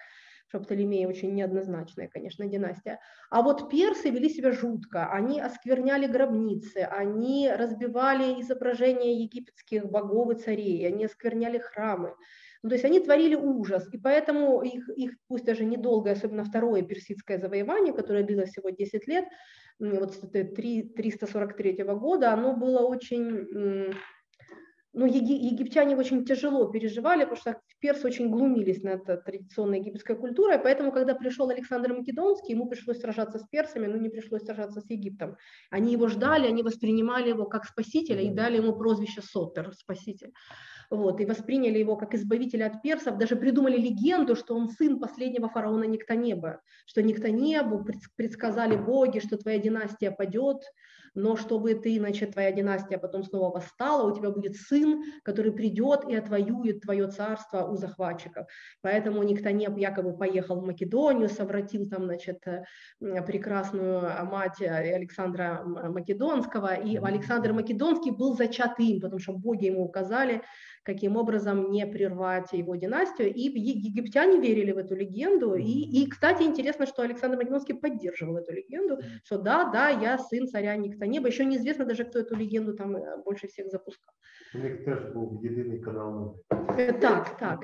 Что Птолемеи очень неоднозначная, конечно, династия. А вот персы вели себя жутко, они оскверняли гробницы, они разбивали изображения египетских богов и царей, они оскверняли храмы. Ну, то есть они творили ужас, и поэтому их пусть даже недолгое, особенно второе персидское завоевание, которое длилось всего 10 лет, вот с 343 года, оно было очень... Но египтяне очень тяжело переживали, потому что персы очень глумились над традиционной египетской культурой, поэтому, когда пришел Александр Македонский, ему пришлось сражаться с персами, но не пришлось сражаться с Египтом. Они его ждали, они воспринимали его как спасителя и дали ему прозвище Сотер, спаситель. Вот, и восприняли его как избавителя от персов, даже придумали легенду, что он сын последнего фараона Никтонеба, что Никтонебу предсказали боги, что твоя династия падет, но чтобы ты, значит, твоя династия потом снова восстала, у тебя будет сын, который придет и отвоюет твое царство у захватчиков. Поэтому Никтонеб якобы поехал в Македонию, совратил там, значит, прекрасную мать Александра Македонского, и Александр Македонский был зачат им, потому что боги ему указали, каким образом не прервать его династию, и египтяне верили в эту легенду, и кстати, интересно, что Александр Македонский поддерживал эту легенду, что да, я сын царя Никтонеба, еще неизвестно даже, кто эту легенду там больше всех запускал. У них тоже был єдиний канал. Так,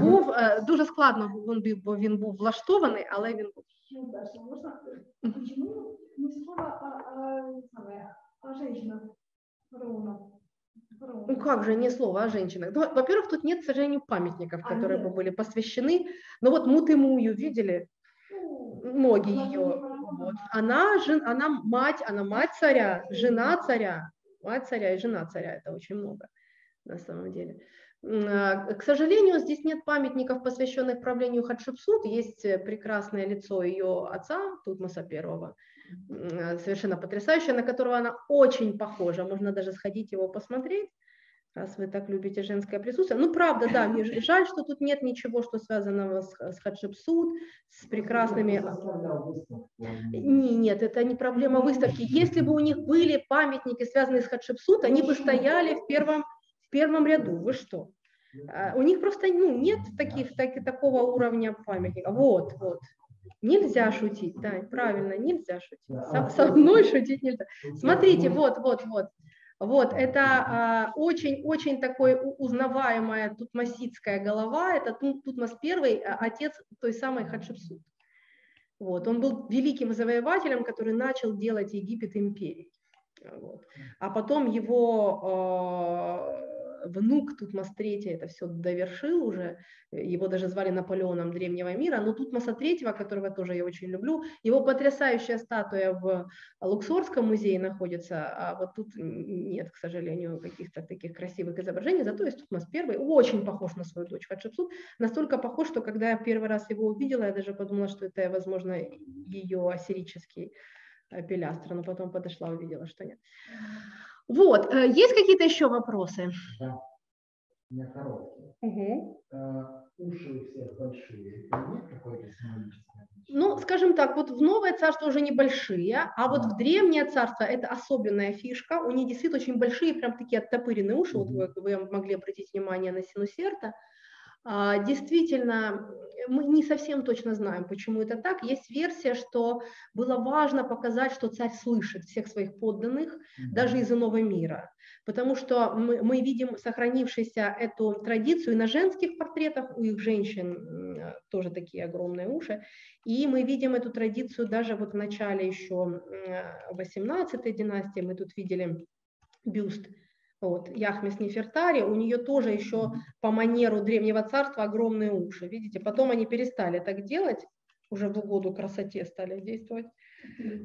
був, дуже складно, він був влаштований, але він був. Чому не слова, а женщина? Ну как же, не слово о женщинах. Ну, во-первых, тут нет, к сожалению, памятников, которые бы были посвящены. Но вот Мут и Мую видели? Ноги ее. Вот. Она мать царя, жена царя. Мать царя и жена царя, это очень много на самом деле. К сожалению, здесь нет памятников, посвященных правлению Хатшепсут. Есть прекрасное лицо ее отца, Тутмоса I, совершенно потрясающее, на которого она очень похожа. Можно даже сходить его посмотреть, раз вы так любите женское присутствие. Ну, правда, да, мне жаль, что тут нет ничего, что связанного с Хатшепсут, с прекрасными... Нет, это не проблема выставки. Если бы у них были памятники, связанные с Хатшепсут, они бы стояли в первом ряду. Вы что? У них просто нет такого уровня памятника. Вот. Нельзя шутить, да, правильно, нельзя шутить. Со мной шутить нельзя. Смотрите, вот, это очень-очень такой узнаваемая тутмосидская голова, это Тутмос I, отец той самой Хатшепсут. Вот, он был великим завоевателем, который начал делать Египет империей. Вот. А потом его внук Тутмос III это все довершил уже, его даже звали Наполеоном Древнего мира, но Тутмоса III, которого тоже я очень люблю, его потрясающая статуя в Луксорском музее находится, а вот тут нет, к сожалению, каких-то таких красивых изображений, зато есть Тутмос I, очень похож на свою дочь Хатшепсут, настолько похож, что когда я первый раз его увидела, я даже подумала, что это, возможно, ее ассирический пилястр, но потом подошла, увидела, что нет. Вот, есть какие-то еще вопросы? Да, у меня короткие. Угу. Уши всех большие, нет какой-то символической? Ну, скажем так, вот в Новое Царство уже небольшие, а вот в Древнее Царство это особенная фишка, у них действительно очень большие, прям такие оттопыренные уши, вот вы могли обратить внимание на синусерта. Действительно, мы не совсем точно знаем, почему это так. Есть версия, что было важно показать, что царь слышит всех своих подданных, даже из иного мира. Потому что мы видим сохранившуюся эту традицию на женских портретах, у их женщин тоже такие огромные уши, и мы видим эту традицию даже вот в начале еще 18-й династии, мы тут видели бюст. Вот, Яхмес Нефертари, у нее тоже еще по манеру Древнего Царства огромные уши, видите, потом они перестали так делать, уже в угоду красоте стали действовать. Не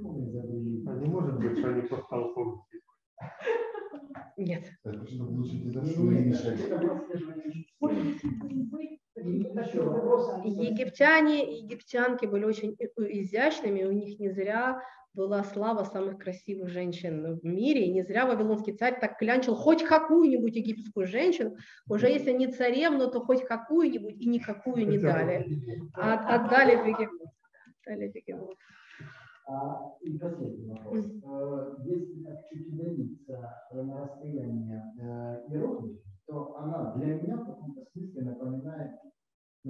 может быть, что они просто толпом. Нет. Египтяне и египтянки были очень изящными, у них не зря была слава самых красивых женщин в мире, и не зря вавилонский царь так клянчил хоть какую-нибудь египетскую женщину, уже если не царевну, то хоть какую-нибудь, и никакую не дали. Отдали в Египет. И последний вопрос. Если отчетливиться на расстояние иронии, то она для меня в каком-то смысле напоминает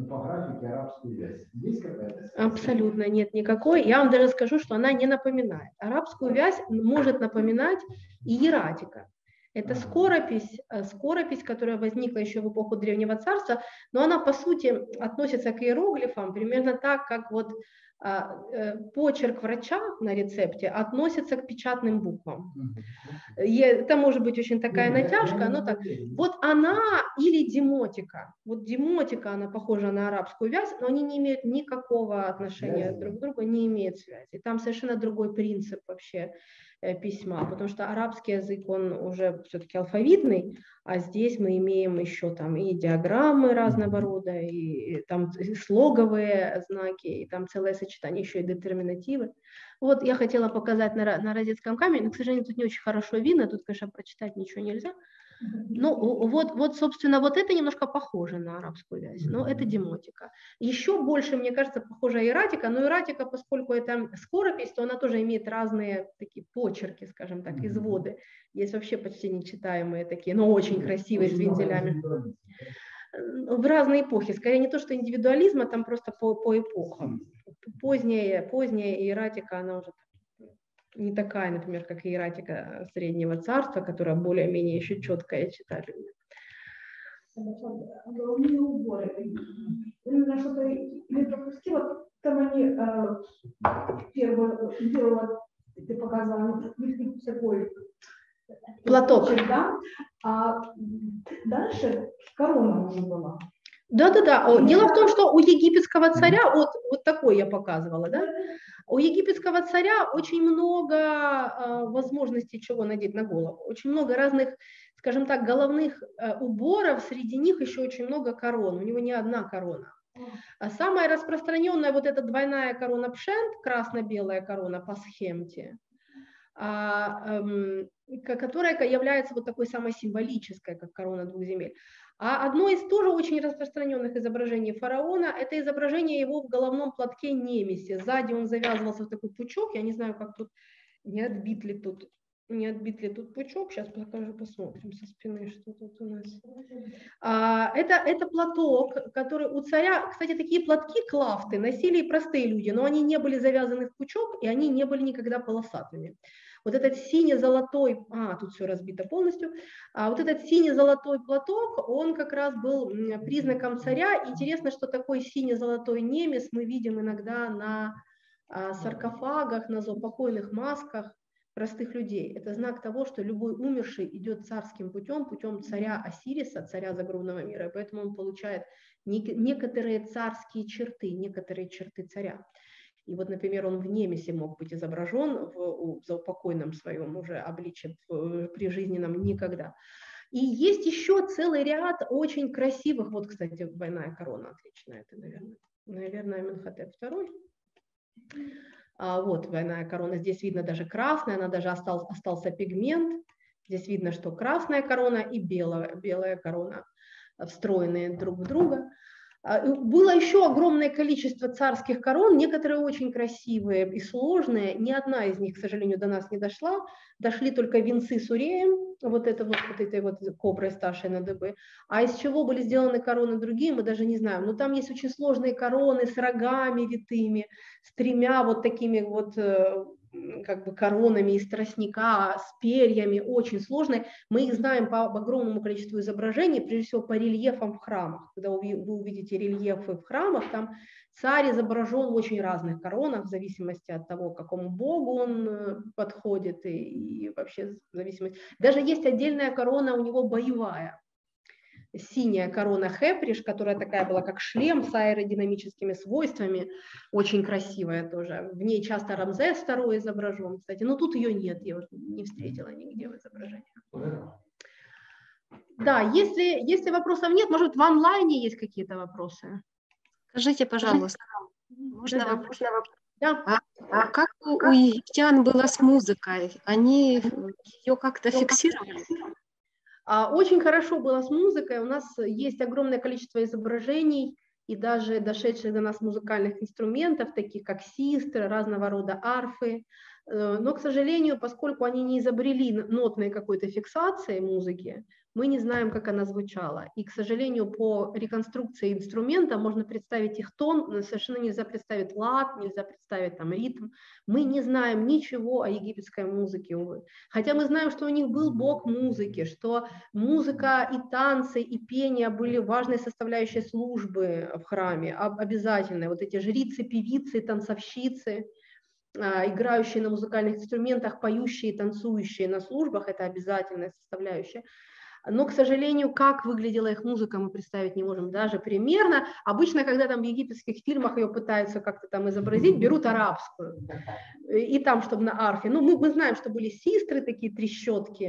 по графике арабскую вязь. Есть какая-то связь? Абсолютно нет никакой. Я вам даже скажу, что она не напоминает. Арабскую вязь может напоминать и иератика. Это скоропись, которая возникла еще в эпоху Древнего Царства, но она, по сути, относится к иероглифам примерно так, как вот почерк врача на рецепте относится к печатным буквам. И это может быть очень такая натяжка, но так. Вот она или демотика. Вот демотика, она похожа на арабскую вязь, но они не имеют никакого отношения друг к другу, не имеют связи. Там совершенно другой принцип вообще письма, потому что арабский язык, он уже все-таки алфавитный, а здесь мы имеем еще там и диаграммы разного рода, и там слоговые знаки, и там целое сочетание еще и детерминативы. Вот я хотела показать на Розетском камне, но, к сожалению, тут не очень хорошо видно, тут, конечно, прочитать ничего нельзя. Ну, вот, собственно, вот это немножко похоже на арабскую вязь, но это демотика. Еще больше, мне кажется, похожа иератика, но иератика, поскольку это скоропись, то она тоже имеет разные такие почерки, скажем так, изводы. Есть вообще почти нечитаемые такие, но очень красивые, с вензелями. В разные эпохи, скорее не то, что индивидуализм, а там просто по эпохам. Поздняя иератика, она уже не такая, например, как иератика Среднего Царства, которая более-менее еще четкая, читабельная. Головные уборы. Именно что-то я пропустила, там они первого ты показала, такой платок. А дальше корона уже была. Да. Дело в том, что у египетского царя, вот такой я показывала, да, у египетского царя очень много возможностей, чего надеть на голову. Очень много разных, скажем так, головных уборов, среди них еще очень много корон. У него не одна корона. А самая распространенная вот эта двойная корона пшент, красно-белая корона по схемте, которая является вот такой самой символической, как корона двух земель. А одно из тоже очень распространенных изображений фараона – это изображение его в головном платке немесе. Сзади он завязывался в такой пучок, я не знаю, как тут, не отбит ли тут не отбит ли тут пучок. Сейчас покажу, посмотрим со спины, что тут у нас. Это платок, который у царя... Кстати, такие платки, клафты, носили и простые люди, но они не были завязаны в пучок, и они не были никогда полосатыми. Вот этот сине-золотой... тут все разбито полностью. Вот этот сине-золотой платок, он как раз был признаком царя. Интересно, что такой сине-золотой немес мы видим иногда на саркофагах, на заупокойных масках простых людей. Это знак того, что любой умерший идет царским путем, путем царя Осириса, царя загробного мира, и поэтому он получает некоторые царские черты, некоторые черты царя. И вот, например, он в немесе мог быть изображен в заупокойном своем уже обличье, при жизненном никогда. И есть еще целый ряд очень красивых, вот, кстати, двойная корона отличная, это, наверное, Аменхотеп II. Вот двойная корона, здесь видно даже красная, она даже остался пигмент, здесь видно, что красная корона и белая корона встроенные друг в друга. Было еще огромное количество царских корон, некоторые очень красивые и сложные, ни одна из них, к сожалению, до нас не дошла, дошли только венцы с уреем, вот этой коброй старшей на дыбы, а из чего были сделаны короны другие, мы даже не знаем, но там есть очень сложные короны с рогами витыми, с тремя вот такими вот... как бы коронами из тростника, с перьями, очень сложные. Мы их знаем по огромному количеству изображений, прежде всего по рельефам в храмах. Когда вы увидите рельефы в храмах, там царь изображен в очень разных коронах, в зависимости от того, к какому богу он подходит, и вообще в зависимости. Даже есть отдельная корона у него боевая. Синяя корона Хеприш, которая такая была, как шлем с аэродинамическими свойствами, очень красивая тоже. В ней часто Рамзес II изображен, кстати, но тут ее нет, я вот не встретила нигде в изображении. Да, если вопросов нет, может, в онлайне есть какие-то вопросы? Скажите, пожалуйста, можно вопрос? Да. А как у египтян было с музыкой? Они ее как-то фиксировали? Очень хорошо было с музыкой, у нас есть огромное количество изображений и даже дошедших до нас музыкальных инструментов, таких как систры, разного рода арфы, но, к сожалению, поскольку они не изобрели нотной какой-то фиксации музыки, мы не знаем, как она звучала, и, к сожалению, по реконструкции инструмента можно представить их тон, но совершенно нельзя представить лад, нельзя представить там ритм, мы не знаем ничего о египетской музыке, увы. Хотя мы знаем, что у них был бог музыки, что музыка и танцы, и пение были важной составляющей службы в храме, обязательно, вот эти жрицы, певицы, танцовщицы, играющие на музыкальных инструментах, поющие и танцующие на службах, это обязательная составляющая. Но, к сожалению, как выглядела их музыка, мы представить не можем даже примерно. Обычно, когда там в египетских фильмах ее пытаются как-то там изобразить, берут арабскую, и там, чтобы на арфе. Ну, мы знаем, что были систры, такие трещотки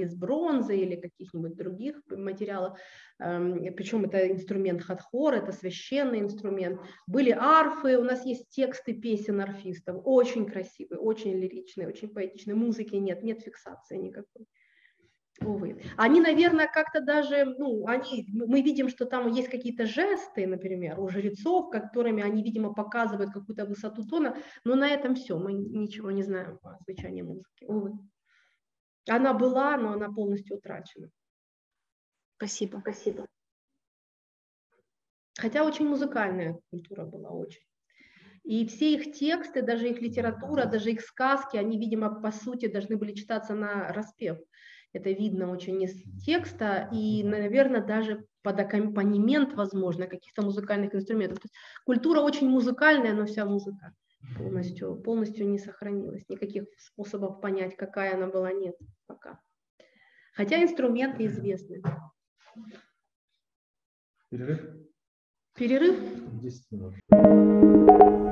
из бронзы или каких-нибудь других материалов. Причем это инструмент хатхор, это священный инструмент. Были арфы, у нас есть тексты песен арфистов, очень красивые, очень лиричные, очень поэтичные. Музыки нет, нет фиксации никакой. Увы. Они, наверное, как-то даже, мы видим, что там есть какие-то жесты, например, у жрецов, которыми они, видимо, показывают какую-то высоту тона, но на этом все, мы ничего не знаем о звучании музыки, увы. Она была, но она полностью утрачена. Спасибо, спасибо. Хотя очень музыкальная культура была, очень. И все их тексты, даже их литература, даже их сказки, они, видимо, по сути должны были читаться на распев. Это видно очень из текста и, наверное, даже под аккомпанемент, возможно, каких-то музыкальных инструментов. То есть культура очень музыкальная, но вся музыка полностью не сохранилась. Никаких способов понять, какая она была, нет пока. Хотя инструменты известны. Перерыв? 10 минут.